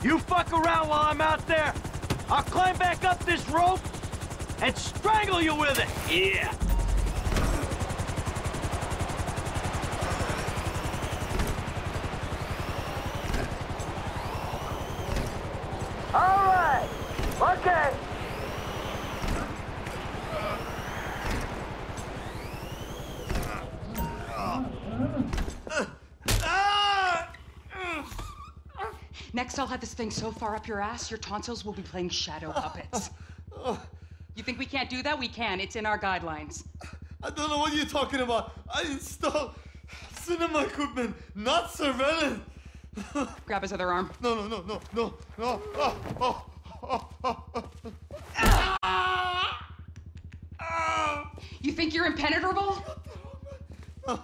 You fuck around while I'm out there. I'll climb back up this rope and strangle you with it. Yeah. All right. Okay. Next, I'll have this thing so far up your ass, your tonsils will be playing shadow puppets. You think we can't do that? We can. It's in our guidelines. I don't know what you're talking about. I installed cinema equipment, not surveillance. Grab his other arm. No. You think you're impenetrable? No.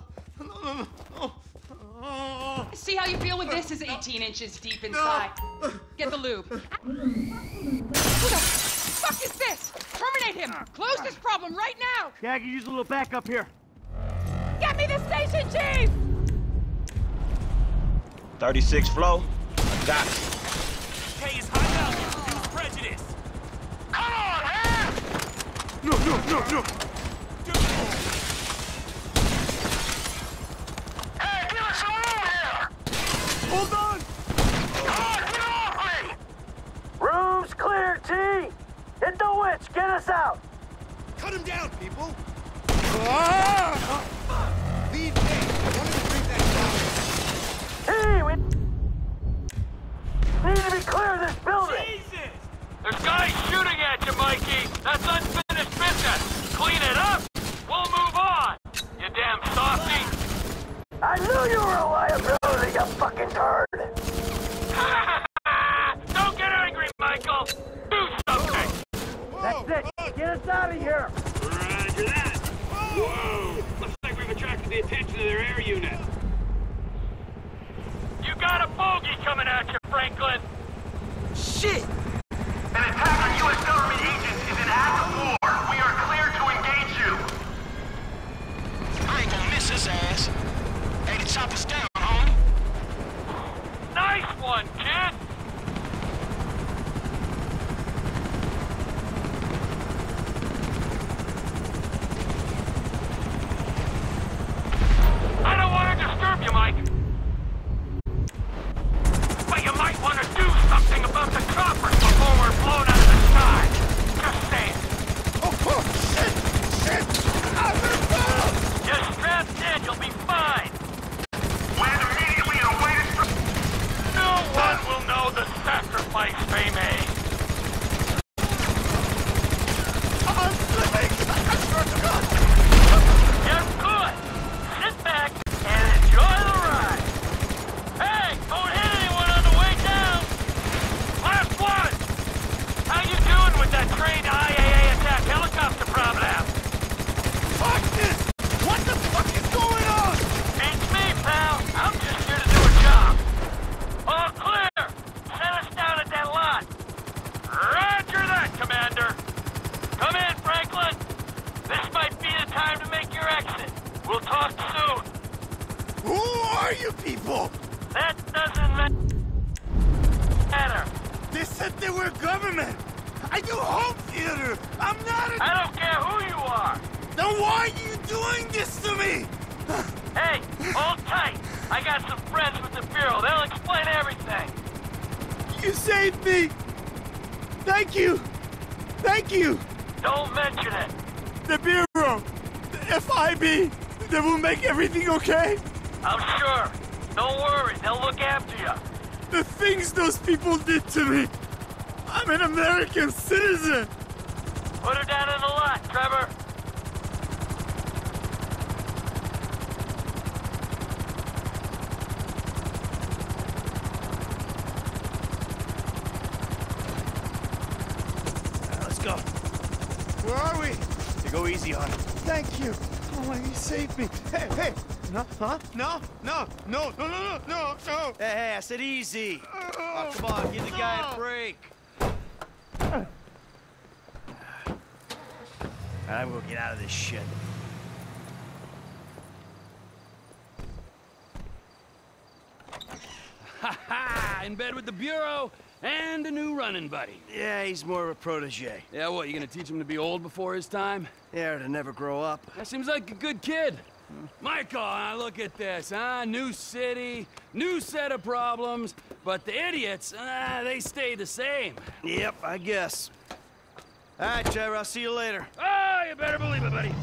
See how you feel when this is 18 inches deep inside. No. Get the lube. Who the fuck is this? Terminate him! Close this problem right now! Yeah, I can use a little backup here. Get me the station chief! 36 flow. I got it. K is hot out to use prejudice. Come on, man! No. Hold on! Oh, get off me! Room's clear, T! Hit the witch! Get us out! Cut him down, people! Ah! Lead me! I wanted to bring that down! T, we need to be clear of this building! Jesus! There's guys shooting at you, Mikey! That's unfinished business! Clean it up! We'll move on! You damn softy! I knew you were a liability, you fucking turd! Don't get angry, Michael! Do something! Whoa, that's it! Fuck. Get us out of here! Roger that! Whoa! Looks like we've attracted the attention of their air unit. You got a bogey coming at you, Franklin! Shit! An attack on U.S. government agents is an act of war! We are clear to engage you! I ain't gonna miss this ass! Hey, the chopper's down, homie. Nice one, kid! I don't want to disturb you, Mike. But you might want to do something about the choppers before we're blown out of the sky. Just saying. Oh, shit! I'm involved! You're strapped in, you'll be fine. No one will know the sacrifice they made. I'm slipping! I swear to God! You're good! Sit back and enjoy the ride! Hey! Don't hit anyone on the way down! Last one! How you doing with that trained IAA attack helicopter problem? Fuck this! What the fuck is going on? It's me, pal! I'm just here to do a job! All clear! Set us down at that lot! Roger that, Commander! Come in, Franklin! This might be the time to make your exit. We'll talk soon. Who are you people? That doesn't matter. They said they were government! I do home theater! I'm not a... I don't care who you are! Then why are you doing this to me? Hey, hold tight! I got some friends with the Bureau. They'll explain everything. You saved me. Thank you. Thank you. Don't mention it. The Bureau. The FIB. They will make everything okay? I'm sure. Don't worry. They'll look after you. The things those people did to me. I'm an American citizen. Put her down in the lot, Trevor. Go easy on him. Thank you. Oh, you saved me. Hey, hey. No, huh? No. Hey, I said easy. Oh, come on, give the guy a break. I will get out of this shit. Ha ha! In bed with the Bureau. And a new running buddy. Yeah, he's more of a protege. Yeah, what, you gonna teach him to be old before his time? Yeah, or to never grow up. That seems like a good kid. Michael, look at this, huh? New city, new set of problems, but the idiots, they stay the same. Yep, I guess. All right, Trevor, I'll see you later. Oh, you better believe it, buddy.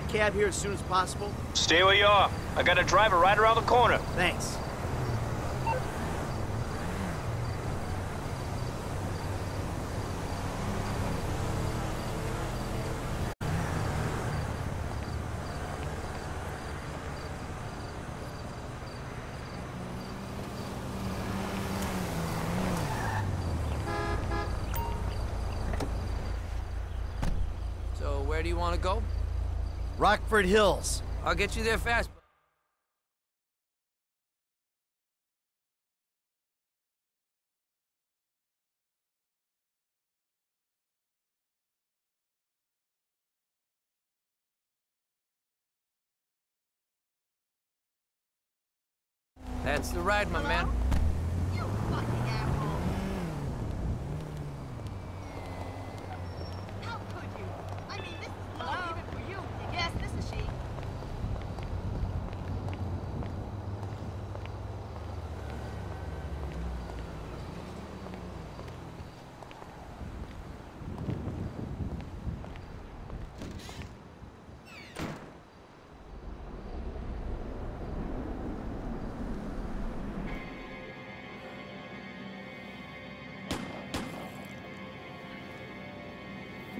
get a cab here as soon as possible? Stay where you are. I got a driver right around the corner. Thanks. Where do you want to go? Blackford Hills. I'll get you there fast. That's the ride, my man.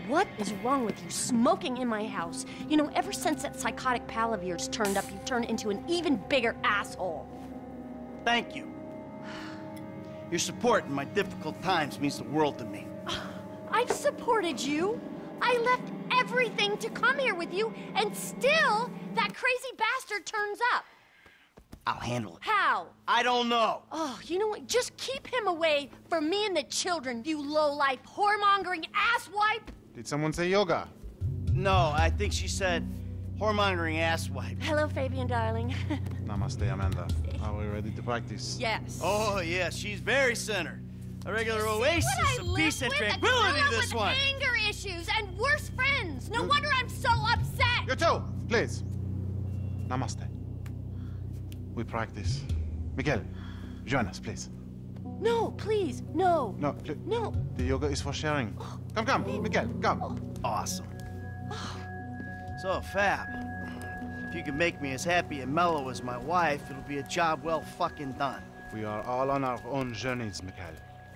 What is wrong with you smoking in my house? You know, ever since that psychotic pal of yours turned up, you've turned into an even bigger asshole. Thank you. Your support in my difficult times means the world to me. I've supported you. I left everything to come here with you, and still that crazy bastard turns up. I'll handle it. How? I don't know. Oh, you know what? Just keep him away from me and the children, you low-life, whoremongering asswipe. Did someone say yoga? No, I think she said whoremongering asswipe. Hello, Fabian, darling. Namaste, Amanda. Are we ready to practice? Yes. Oh, yeah, she's very centered. A regular oasis of peace and tranquility, this one. I live with anger issues and worse friends. No wonder I'm so upset. You too, please. Namaste. We practice. Miguel, join us, please. No, please, no. No, no. The yoga is for sharing. Come, come, Miguel, come. Awesome. So, Fab, if you can make me as happy and mellow as my wife, it'll be a job well fucking done. We are all on our own journeys, Miguel.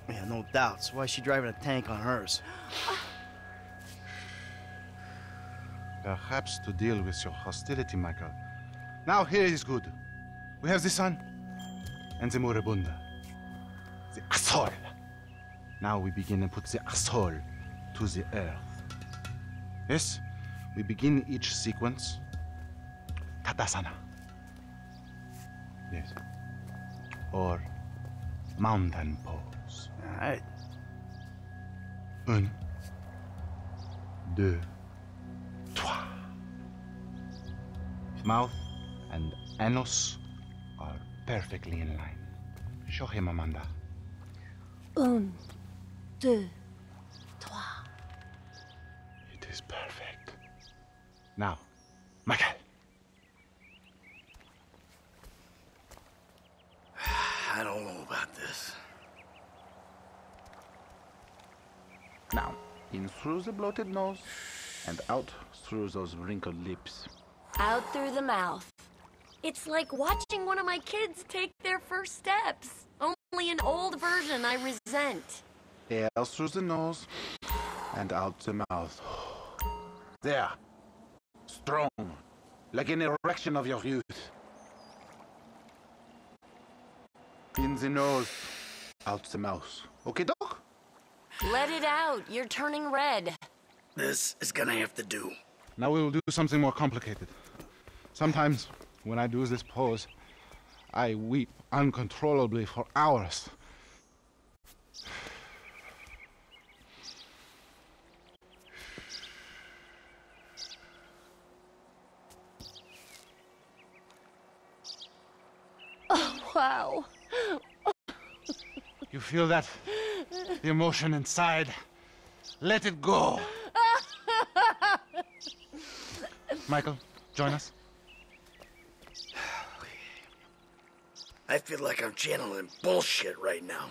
Yeah, no doubt. So why is she driving a tank on hers? Perhaps to deal with your hostility, Michael. Now here is good. We have the sun and the moribunda. The asshole. Now we begin to put the asshole to the earth. Yes, we begin each sequence. Tadasana. Yes. Or mountain pose. All right. Un, deux, trois. Mouth and anus are perfectly in line. Show him, Amanda. Un, deux, trois. It is perfect. Now, Michael. I don't know about this. Now, in through the bloated nose and out through those wrinkled lips. Out through the mouth. It's like watching one of my kids take their first steps. Only an old version I resent. Air through the nose and out the mouth. There. Strong. Like an erection of your youth. In the nose. Out the mouth. Okay, Doc? Let it out. You're turning red. This is gonna have to do. Now we will do something more complicated. Sometimes, when I do this pose, I weep uncontrollably for hours. Oh, wow. You feel that? The emotion inside. Let it go. Michael, join us. I feel like I'm channeling bullshit right now.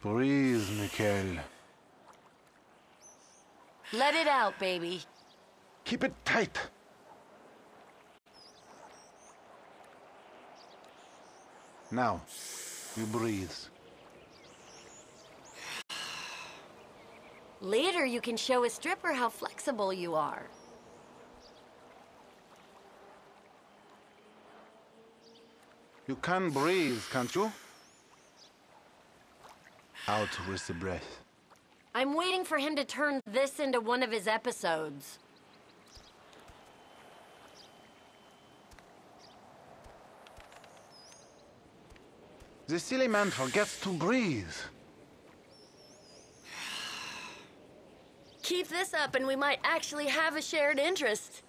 Breathe, Miguel. Let it out, baby. Keep it tight. Now, you breathe. Later, you can show a stripper how flexible you are. You can breathe, can't you? Out with the breath. I'm waiting for him to turn this into one of his episodes. The silly man forgets to breathe. Keep this up and we might actually have a shared interest.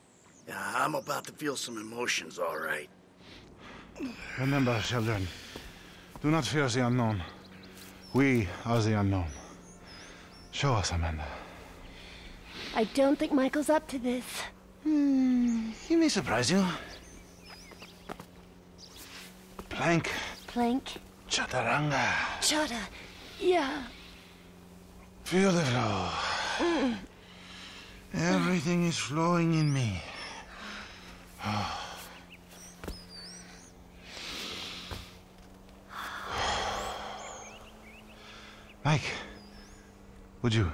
Yeah, I'm about to feel some emotions, all right. Remember, children, do not fear the unknown. We are the unknown. Show us, Amanda. I don't think Michael's up to this. He may surprise you. Plank. Plank. Chaturanga. Chata. Yeah. Feel the flow. Everything is flowing in me. Oh. Mike, would you?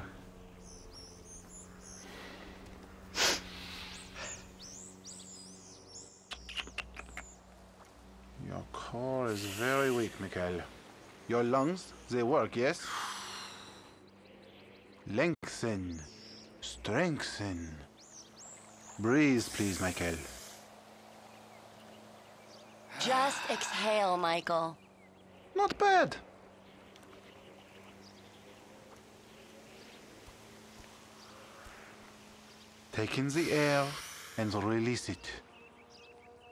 Your core is very weak, Mikhail. Your lungs, they work, yes? Lengthen. Strengthen. Breathe, please, Michael. Just exhale, Michael. Not bad. Take in the air and release it.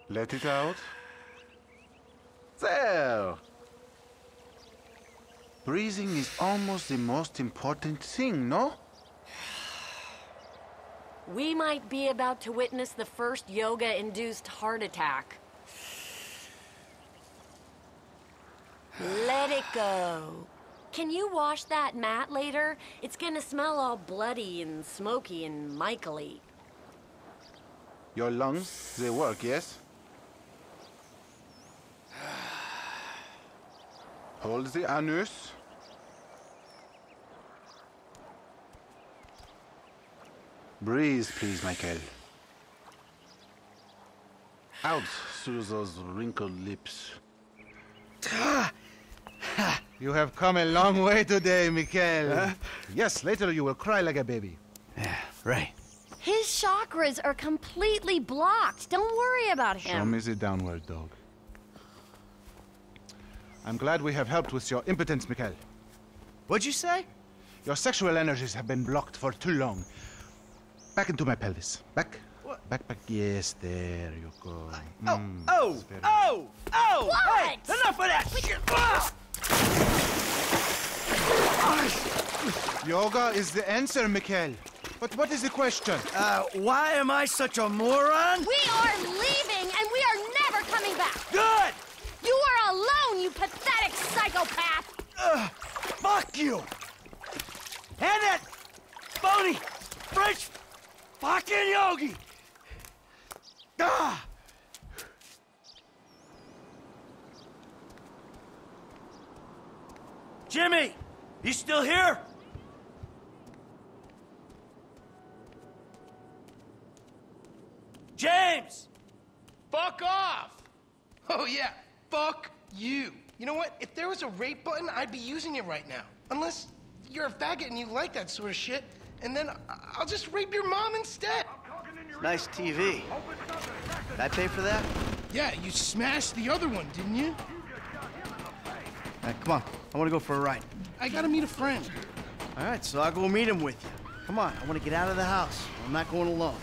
Let it out. There! Breathing is almost the most important thing, no? We might be about to witness the first yoga-induced heart attack. Let it go. Can you wash that mat later? It's gonna smell all bloody and smoky and Michael-y. Your lungs, they work, yes? Hold the anus. Breathe, please, Michael. Out through those wrinkled lips. You have come a long way today, Mikhail. Yes, later you will cry like a baby. Yeah, right. His chakras are completely blocked. Don't worry about him. Show me the downward dog. I'm glad we have helped with your impotence, Mikhail. What'd you say? Your sexual energies have been blocked for too long. Back into my pelvis. Back. What? Back, back. Yes, there you go. Oh! What? Hey, enough of that! Yoga is the answer, Mikhail. But what is the question? Why am I such a moron? We are leaving, and we are never coming back. Good! You are alone, you pathetic psychopath! Fuck you! And that phony French fucking yogi! Ah! Jimmy! You still here? James! Fuck off! Oh yeah, fuck you. You know what? If there was a rape button, I'd be using it right now. Unless you're a faggot and you like that sort of shit, and then I'll just rape your mom instead. Nice TV. Did I pay for that? Yeah, you smashed the other one, didn't you? Right, come on, I want to go for a ride. I gotta meet a friend. All right, so I'll go meet him with you. Come on, I want to get out of the house. I'm not going alone.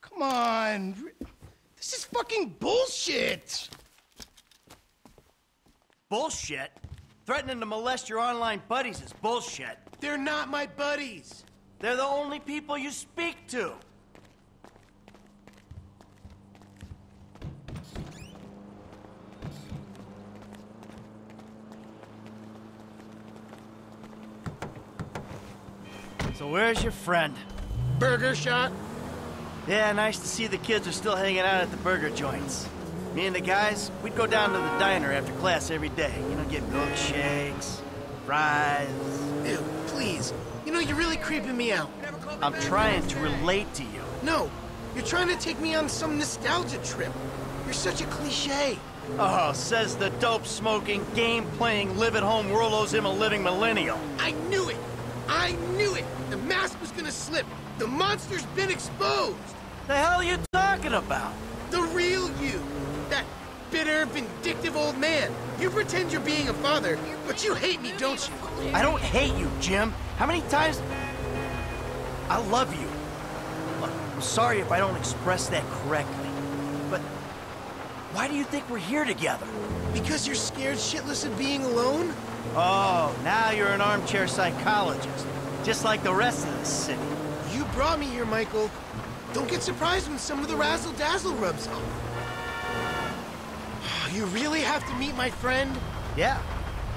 Come on. This is fucking bullshit. Bullshit? Threatening to molest your online buddies is bullshit. They're not my buddies. They're the only people you speak to. So where's your friend? Burger shot. Yeah, nice to see the kids are still hanging out at the burger joints. Me and the guys, we'd go down to the diner after class every day. You know, get milkshakes, fries... Ew, please. You know, you're really creeping me out. I'm trying to relate to you. No, you're trying to take me on some nostalgia trip. You're such a cliché. Oh, says the dope-smoking, game-playing, live-at-home Rolos him a living millennial. I knew it! I knew it! The mask was gonna slip! The monster's been exposed! The hell are you talking about? The real you! That bitter, vindictive old man. You pretend you're being a father, but you hate me, don't you? I don't hate you, Jim. How many times... I love you. Look, I'm sorry if I don't express that correctly, but why do you think we're here together? Because you're scared shitless of being alone? Oh, now you're an armchair psychologist, just like the rest of this city. You brought me here, Michael. Don't get surprised when some of the razzle-dazzle rubs off. You really have to meet my friend? Yeah,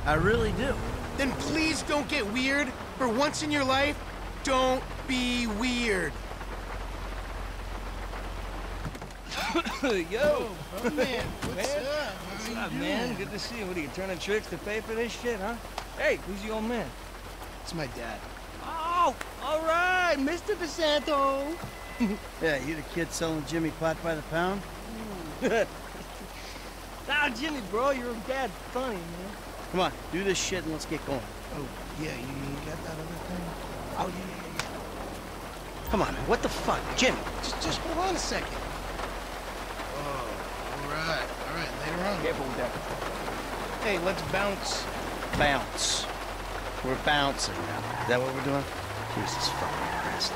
I really do. Then please don't get weird. For once in your life, don't be weird. Yo! Oh, man, what's up? What's up, man? Good to see you. What are you, turning tricks to pay for this shit, huh? Hey, who's the old man? It's my dad. Oh, all right, Mr. DeSanto. Yeah, you the kid selling Jimmy pot by the pound? Nah, Jimmy, bro, you're a bad funny, man. Come on, do this shit and let's get going. Oh, yeah, you got that other thing? Oh, yeah. Come on, man, what the fuck? Jimmy, just hold on a second. Oh, all right, later on. Careful with that. Hey, let's bounce. Bounce. We're bouncing now. Is that what we're doing? Jesus fucking Christ.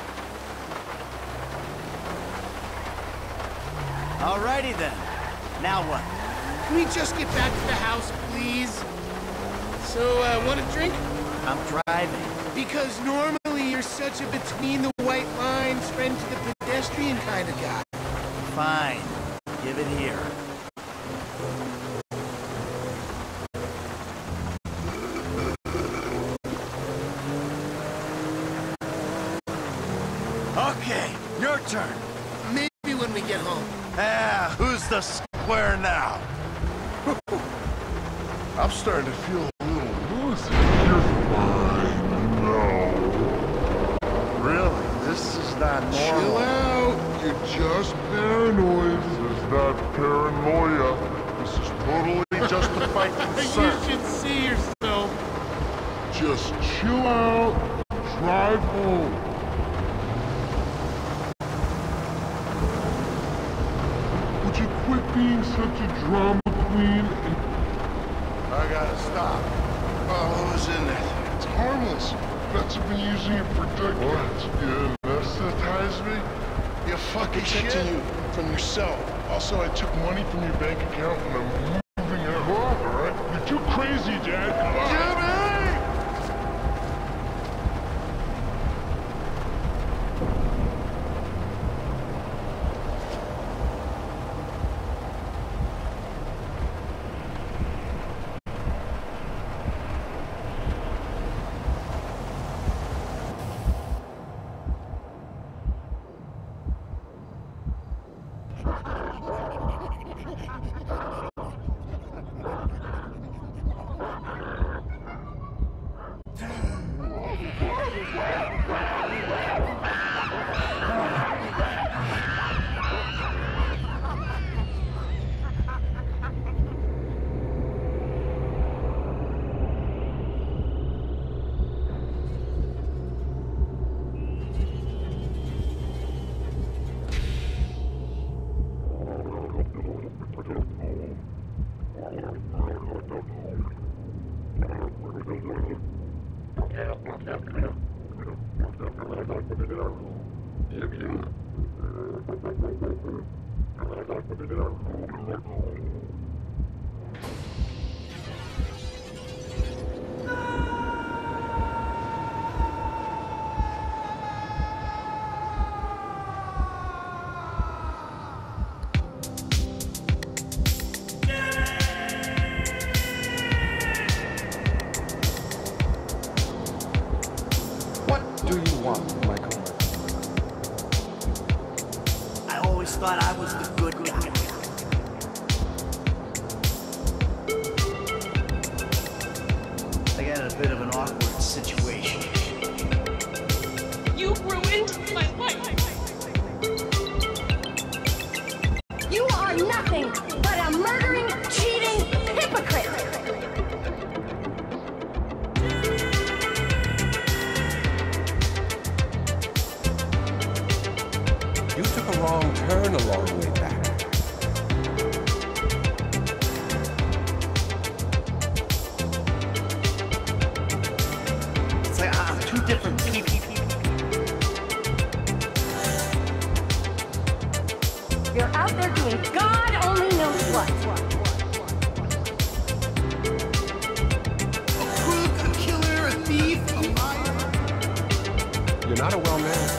All righty, then. Now what? Can we just get back to the house, please? So, want a drink? I'm driving. Because normally you're such a between-the-white-lines, friend-to-the-pedestrian kind of guy. Fine. Give it here. Okay, your turn. Maybe when we get home. Ah, who's the square now? I'm starting to feel a little loose in your mind. No. Really? This is not normal. Chill out. You're just paranoid. This is not paranoia. This is totally justified consent. You should see yourself. Just chill out. Drive home. Would you quit being such a drama queen and... I gotta stop. Oh, what was in there? It's harmless. That's been using it for decades. You anesthetized me? You fucking shit? To you from yourself. Also, I took money from your bank account and I'm moving it off, alright? You're too crazy, Dad. What do you want, Michael? thought I was the good guy. I got a bit of an awkward situation. You ruined my life! You are nothing but a murdering, cheating hypocrite! You took a wrong turn a long way back. It's like I'm two different people. You're out there doing God only knows what. A crook, a killer, a thief, a liar. You're not a well-man.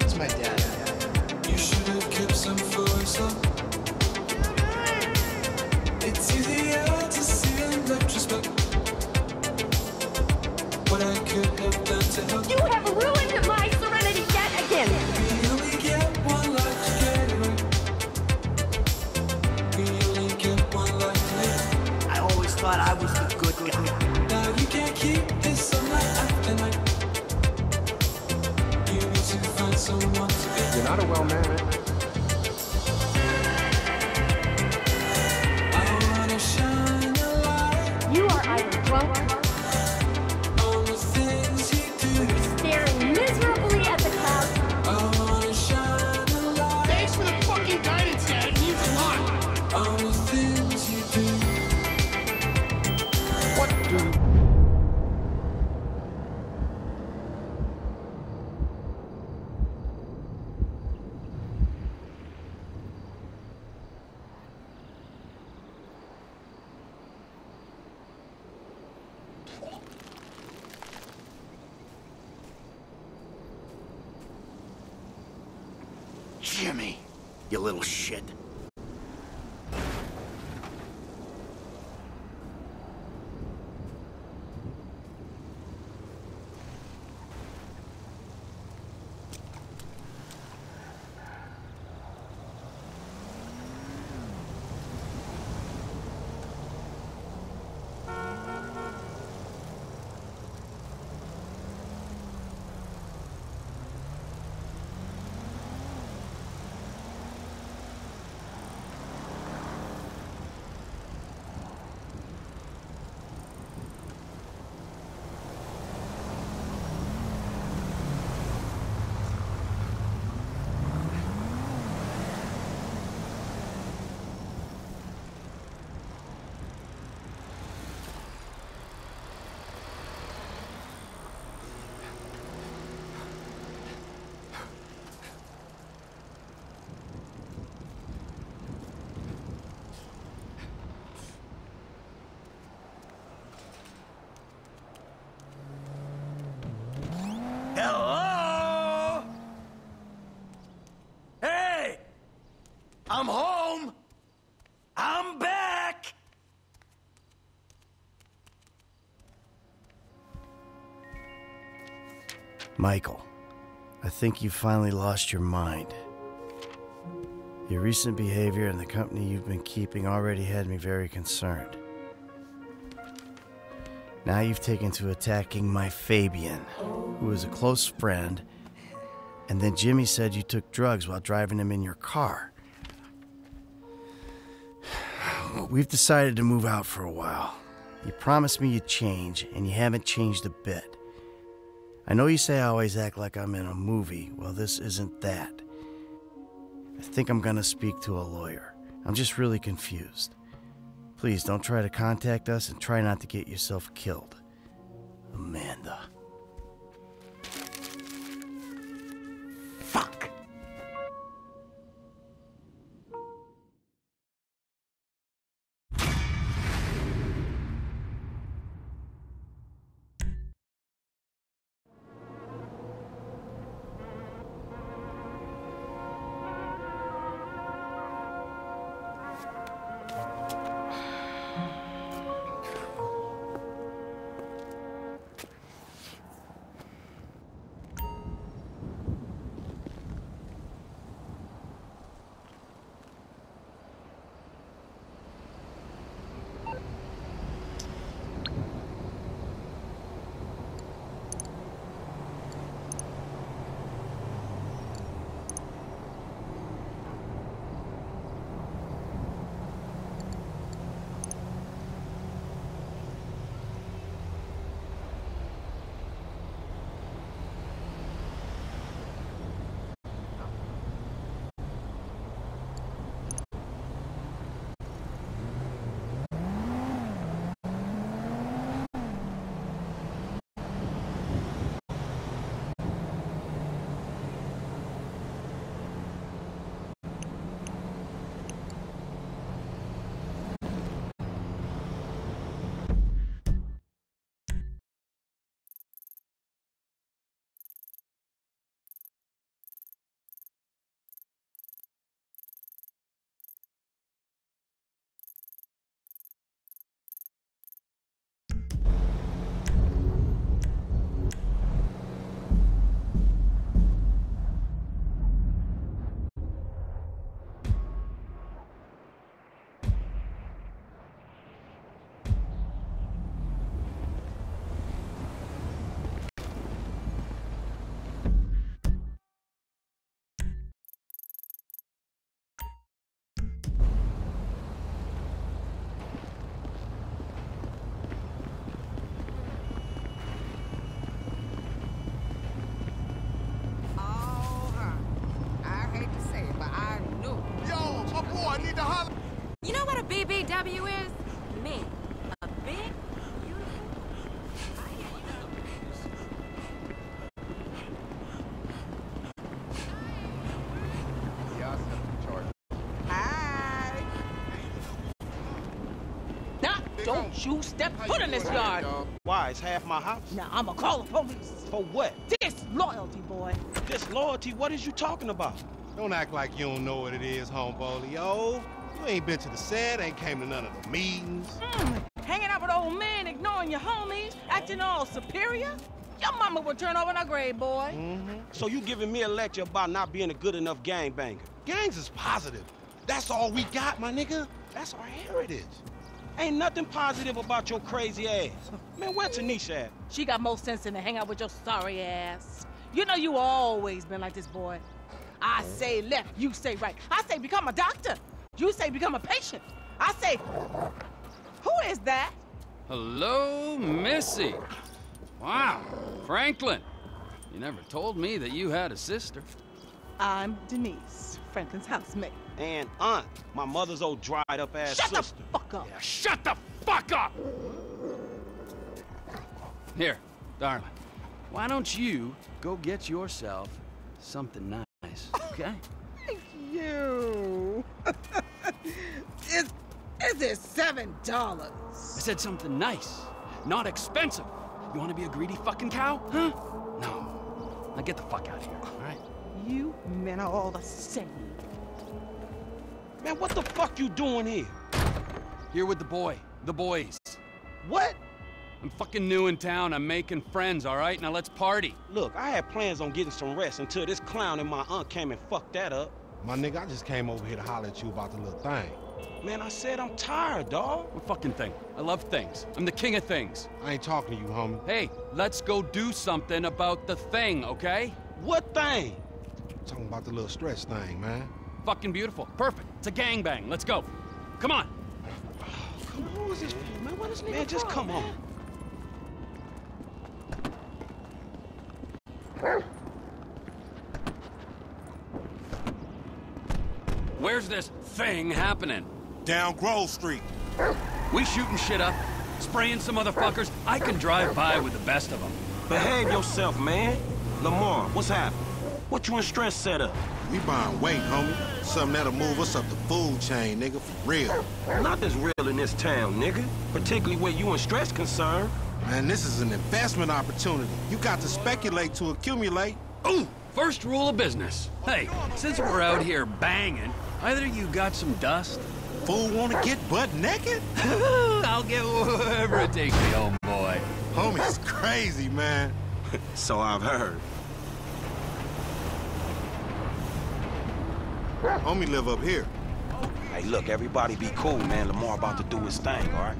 It's my dad. You should have kept some for yourself. It's easier to see in retrospect what I could have done to help. You have ruined my serenity yet again. We only get one life to get away. We only get one life to live. I always thought I was the good guy. Now you can't keep this up night after night. You're not a well man. You are either drunk or staring miserably at the clouds. Thanks for the fucking guidance, Dad. It means a lot. All the things you do. What do? Jimmy, you little shit. I'm home! I'm back! Michael, I think you finally lost your mind. Your recent behavior and the company you've been keeping already had me very concerned. Now you've taken to attacking my Fabian, who is a close friend, and then Jimmy said you took drugs while driving him in your car. We've decided to move out for a while. You promised me you'd change, and you haven't changed a bit. I know you say I always act like I'm in a movie. Well, this isn't that. I think I'm gonna speak to a lawyer. I'm just really confused. Please don't try to contact us and try not to get yourself killed. Amanda. Fuck! W is me. A big unit. Yeah, hi. Now, don't you step foot in this yard. Why, it's half my house. Now, I'm gonna call the police. For what? Disloyalty, boy. Disloyalty? What is you talking about? Don't act like you don't know what it is, homeboy. Yo, you ain't been to the set, ain't came to none of the meetings. Hanging out with old men, ignoring your homies, acting all superior? Your mama would turn over in her grave, boy. So you giving me a lecture about not being a good enough gangbanger? Gangs is positive. That's all we got, my nigga. That's our heritage. Ain't nothing positive about your crazy ass. Man, where Tanisha at? She got more sense than to hang out with your sorry ass. You know you always been like this, boy. I say left, you say right. I say become a doctor. You say become a patient. I say, who is that? Hello, Missy. Wow, Franklin. You never told me that you had a sister. I'm Denise, Franklin's housemate. And aunt, my mother's old dried-up ass sister. Shut the fuck up. Yeah, shut the fuck up! Here, darling, why don't you go get yourself something nice? Okay. Thank you. Is it $7? I said something nice, not expensive. You want to be a greedy fucking cow, huh? No. Now get the fuck out of here, all right? You men are all the same. Man, what the fuck you doing here? Here with the boys. What? I'm fucking new in town. I'm making friends, all right? Now let's party. Look, I had plans on getting some rest until this clown and my aunt came and fucked that up. My nigga, I just came over here to holler at you about the little thing. Man, I said I'm tired, dawg. What fucking thing? I love things. I'm the king of things. I ain't talking to you, homie. Hey, let's go do something about the thing, okay? What thing? I'm talking about the little stretch thing, man. Fucking beautiful. Perfect. It's a gangbang. Let's go. Come on. Oh, come on. Who is this for, man? What is nigga? Man, just come on. Where's this thing happening? Down Grove Street. We shooting shit up, spraying some motherfuckers. I can drive by with the best of them. Behave yourself, man. Lamar, what's happening? What you in stress set up? We buying weight, homie. Something that'll move us up the food chain, nigga, for real. Nothing's real in this town, nigga. Particularly where you in stress concerned. Man, this is an investment opportunity. You got to speculate to accumulate. Ooh, first rule of business. Hey, since we're out here banging, either you got some dust. Fool wanna get butt naked? I'll get wherever it takes me, old boy. Homie's crazy, man. So I've heard. Homie live up here. Hey, look, everybody be cool, man. Lamar about to do his thing, all right?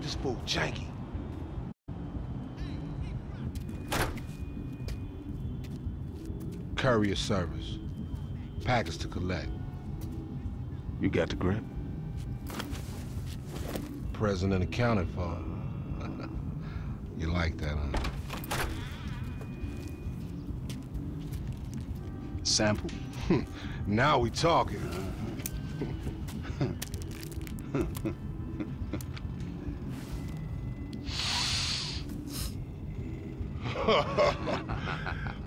This fool janky. Courier service. Package to collect. You got the grip? Present and accounted for. You like that, huh? Sample? Now we talking.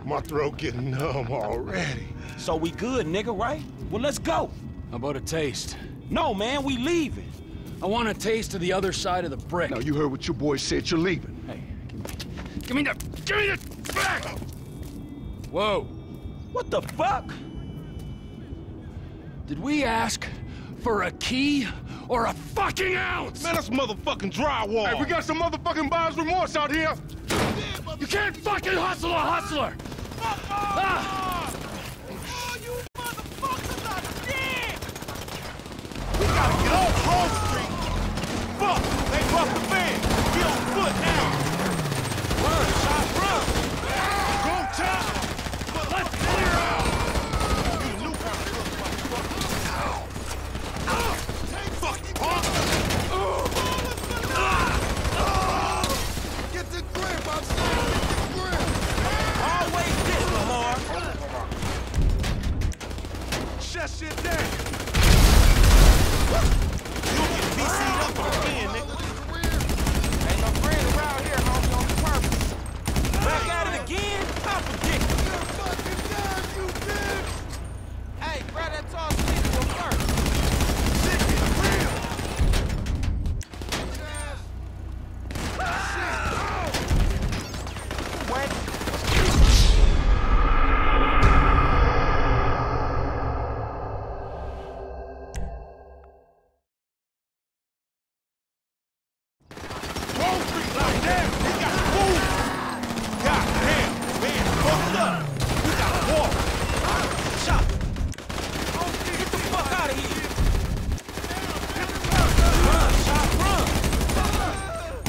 My throat getting numb already. So we good, nigga, right? Well, let's go. How about a taste? No, man, we leaving. I want a taste of the other side of the brick. Now, you heard what your boy said. You're leaving. Hey, give me the back! Whoa. What the fuck? Did we ask for a key or a fucking ounce? Man, that's motherfucking drywall. Hey, we got some motherfucking buyer's remorse out here. You can't fucking hustle a hustler! Fuck off! Ah. All you motherfuckers are dead! We gotta get off Grove Street! Fuck! They buffed the bed! We on foot now! Run, shot, run! Go top! Let's clear out! You new kind of look, motherfucker! Fuck you, punk! damn, we got food! God damn, man, fucked up! We got water! Shot! Get the fuck out of here! Run, shot,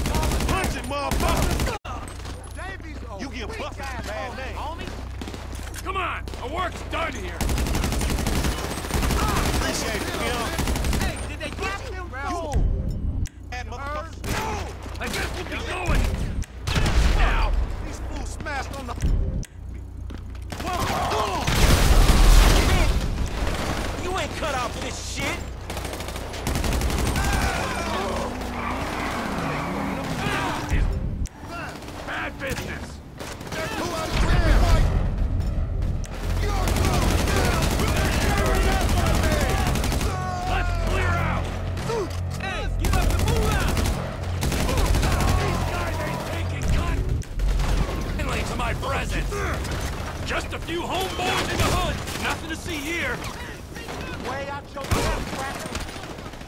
run! Punch it, motherfucker! You get bucked, bad name. Homie? Come on, our work's done here! Appreciate it, Hey, did they get you? I guess we'll be going! Now! These fools smashed on the... Whoa! You ain't cut out for this shit! Bad business! Just a few homeboys in the hood. Nothing to see here. Way out your mouth, cracker.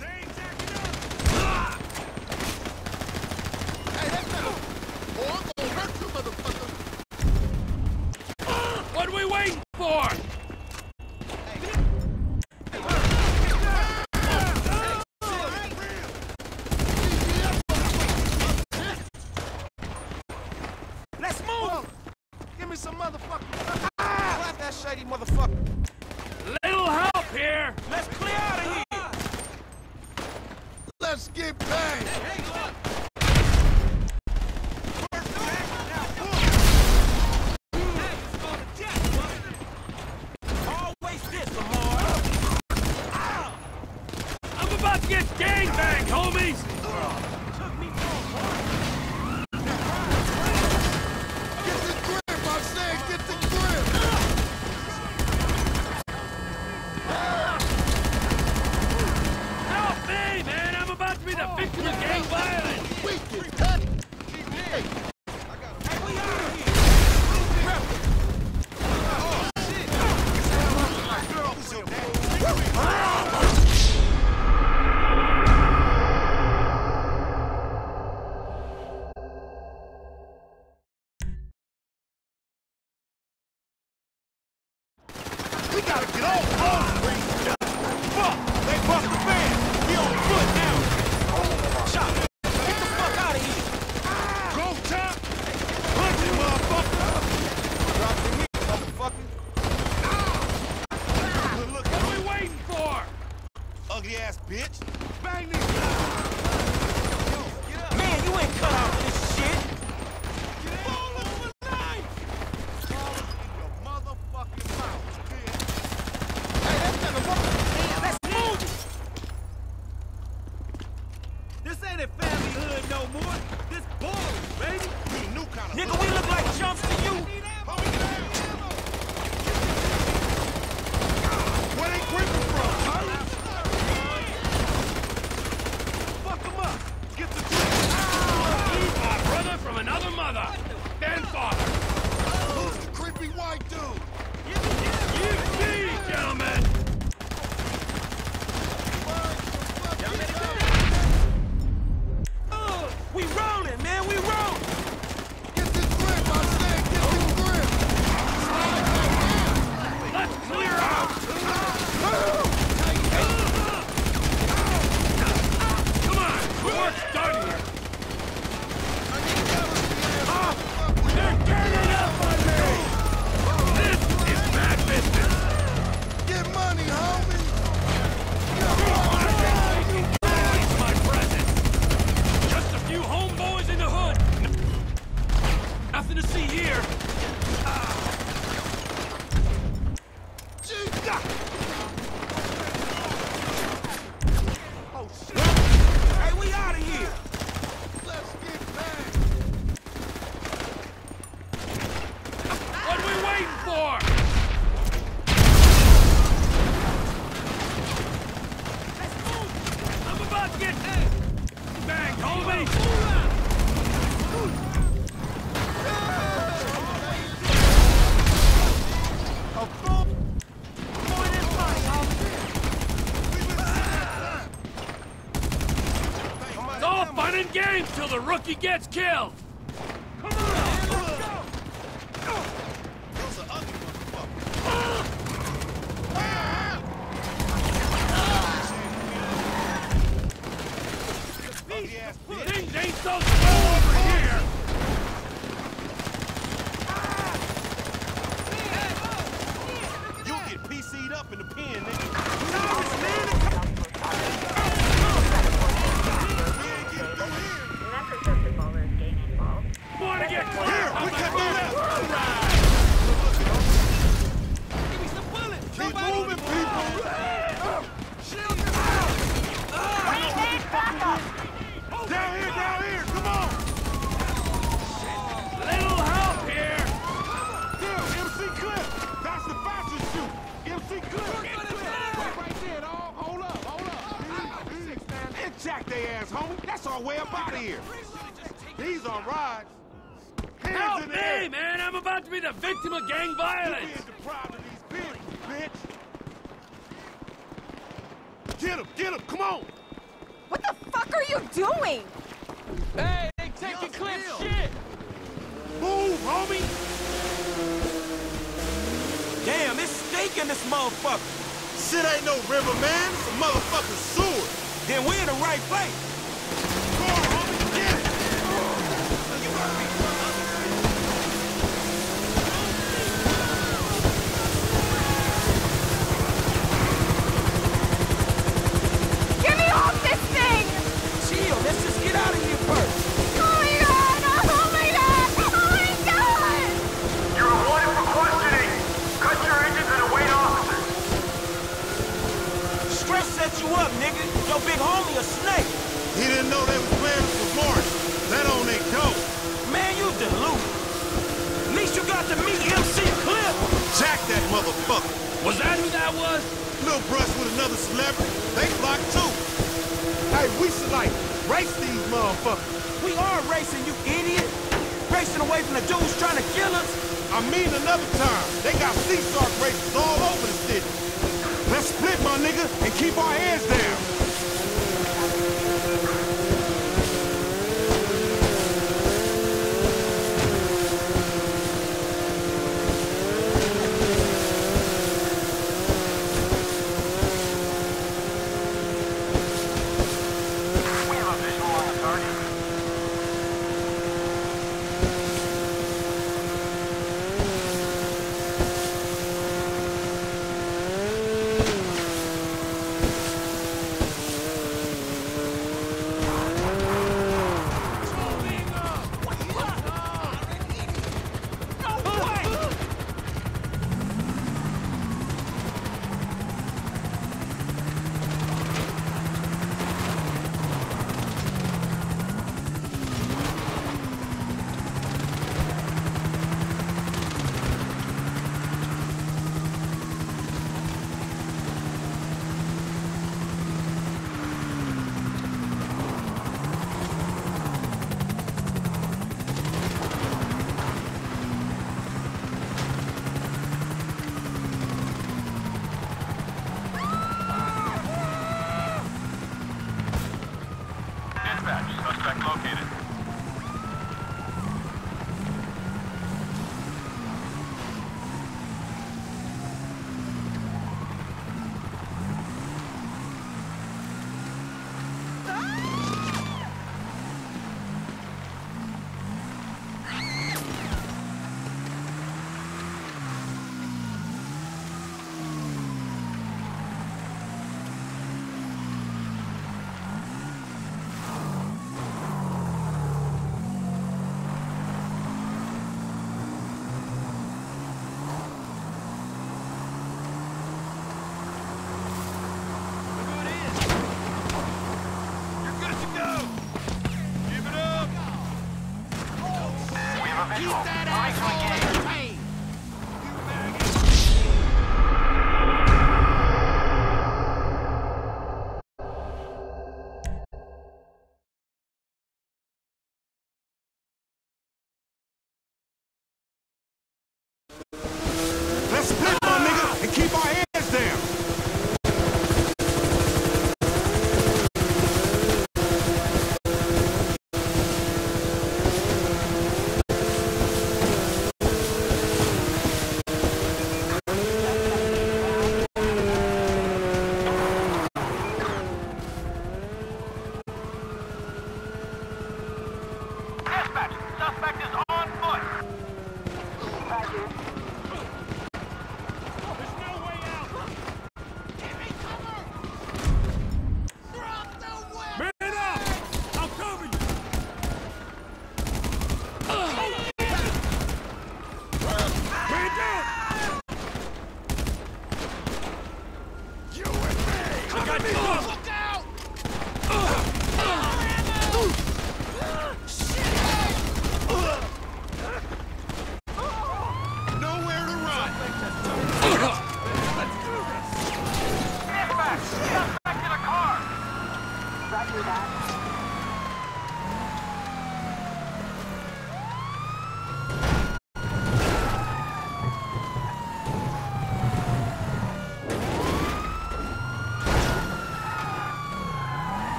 They ain't taking up. Hey, that's enough. Or I'm gonna hurt you, motherfucker. What are we waiting for? Let's move. Give me some motherfucker. Clap that shady motherfucker. Little help here. Let's clear out of here. Let's get back. Hey, look. Always this, Lamar. I'm about to get gangbanged, homies. We gotta get off Grove Street! Fuck! They bucked the van! We on foot now! Shot! Get the fuck out of here! Grove top! Punch it, motherfucker! Drop the meat, motherfucker! Look, what are we waiting for? Ugly ass bitch! Bang this guy! Man, you ain't cut out for this shit! We rolling, man, we rolling! Get this grip, I said, get this grip! Even games till the rookie gets killed! Come on out! Let's go! Those are ugly motherfuckers. Things ain't so slow over here! You'll get PC'd up in the pen, nigga. No, man! Way up out of here. These are rides. Help me, man! I'm about to be the victim of gang violence. You're being deprived of these bitches, bitch. Get him! Get him! Come on! What the fuck are you doing? Hey, they taking clip shit. Move, homie. Damn, it's steak in this motherfucker. Shit ain't no river, man. It's a motherfucking sewer. Then we're in the right place.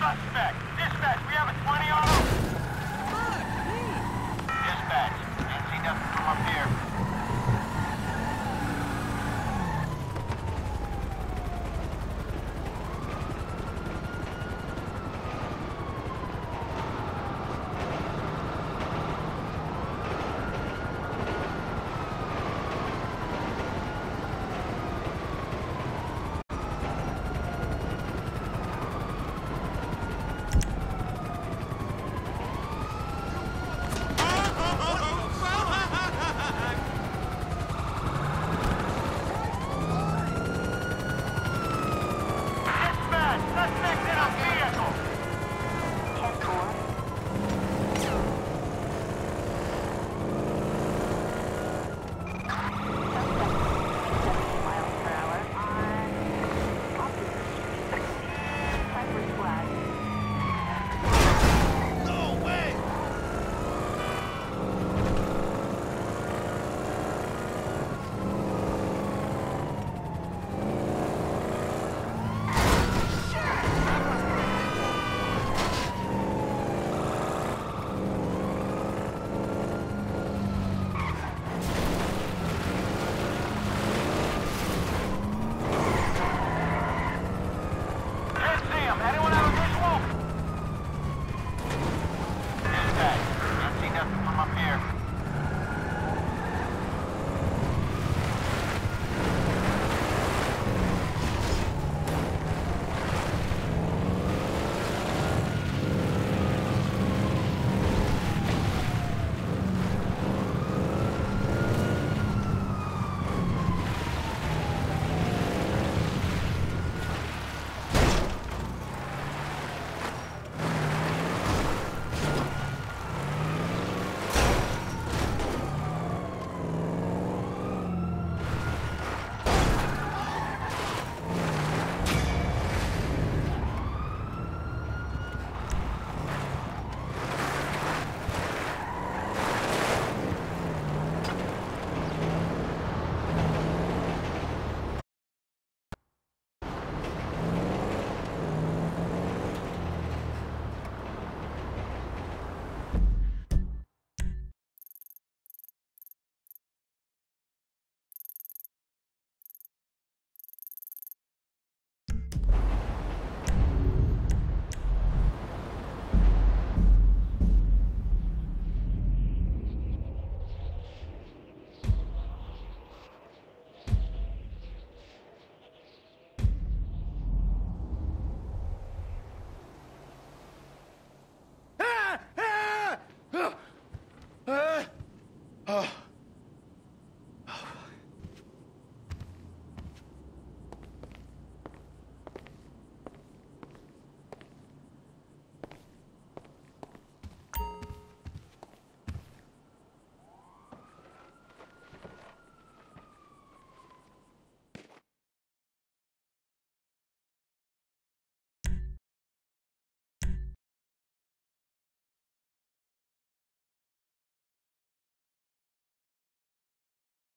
suspect.